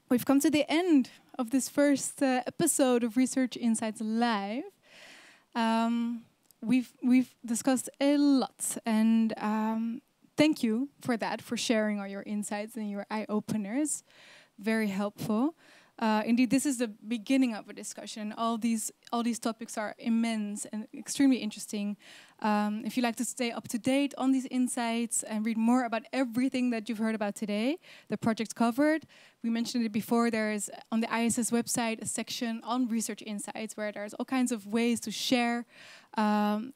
we've come to the end of this first episode of Research Insights Live. We've discussed a lot, and thank you for that, for sharing all your insights and your eye-openers. Very helpful. Indeed, this is the beginning of a discussion. All these topics are immense and extremely interesting. If you'd like to stay up to date on these insights and read more about everything that you've heard about today, the project covered, we mentioned it before, there is on the ISS website a section on research insights where there's all kinds of ways to share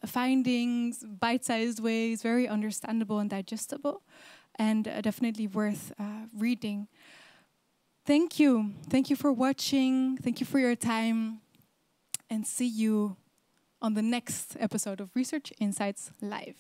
findings, bite-sized ways, very understandable and digestible, and definitely worth reading. Thank you. Thank you for watching. Thank you for your time. And see you on the next episode of Research Insights Live.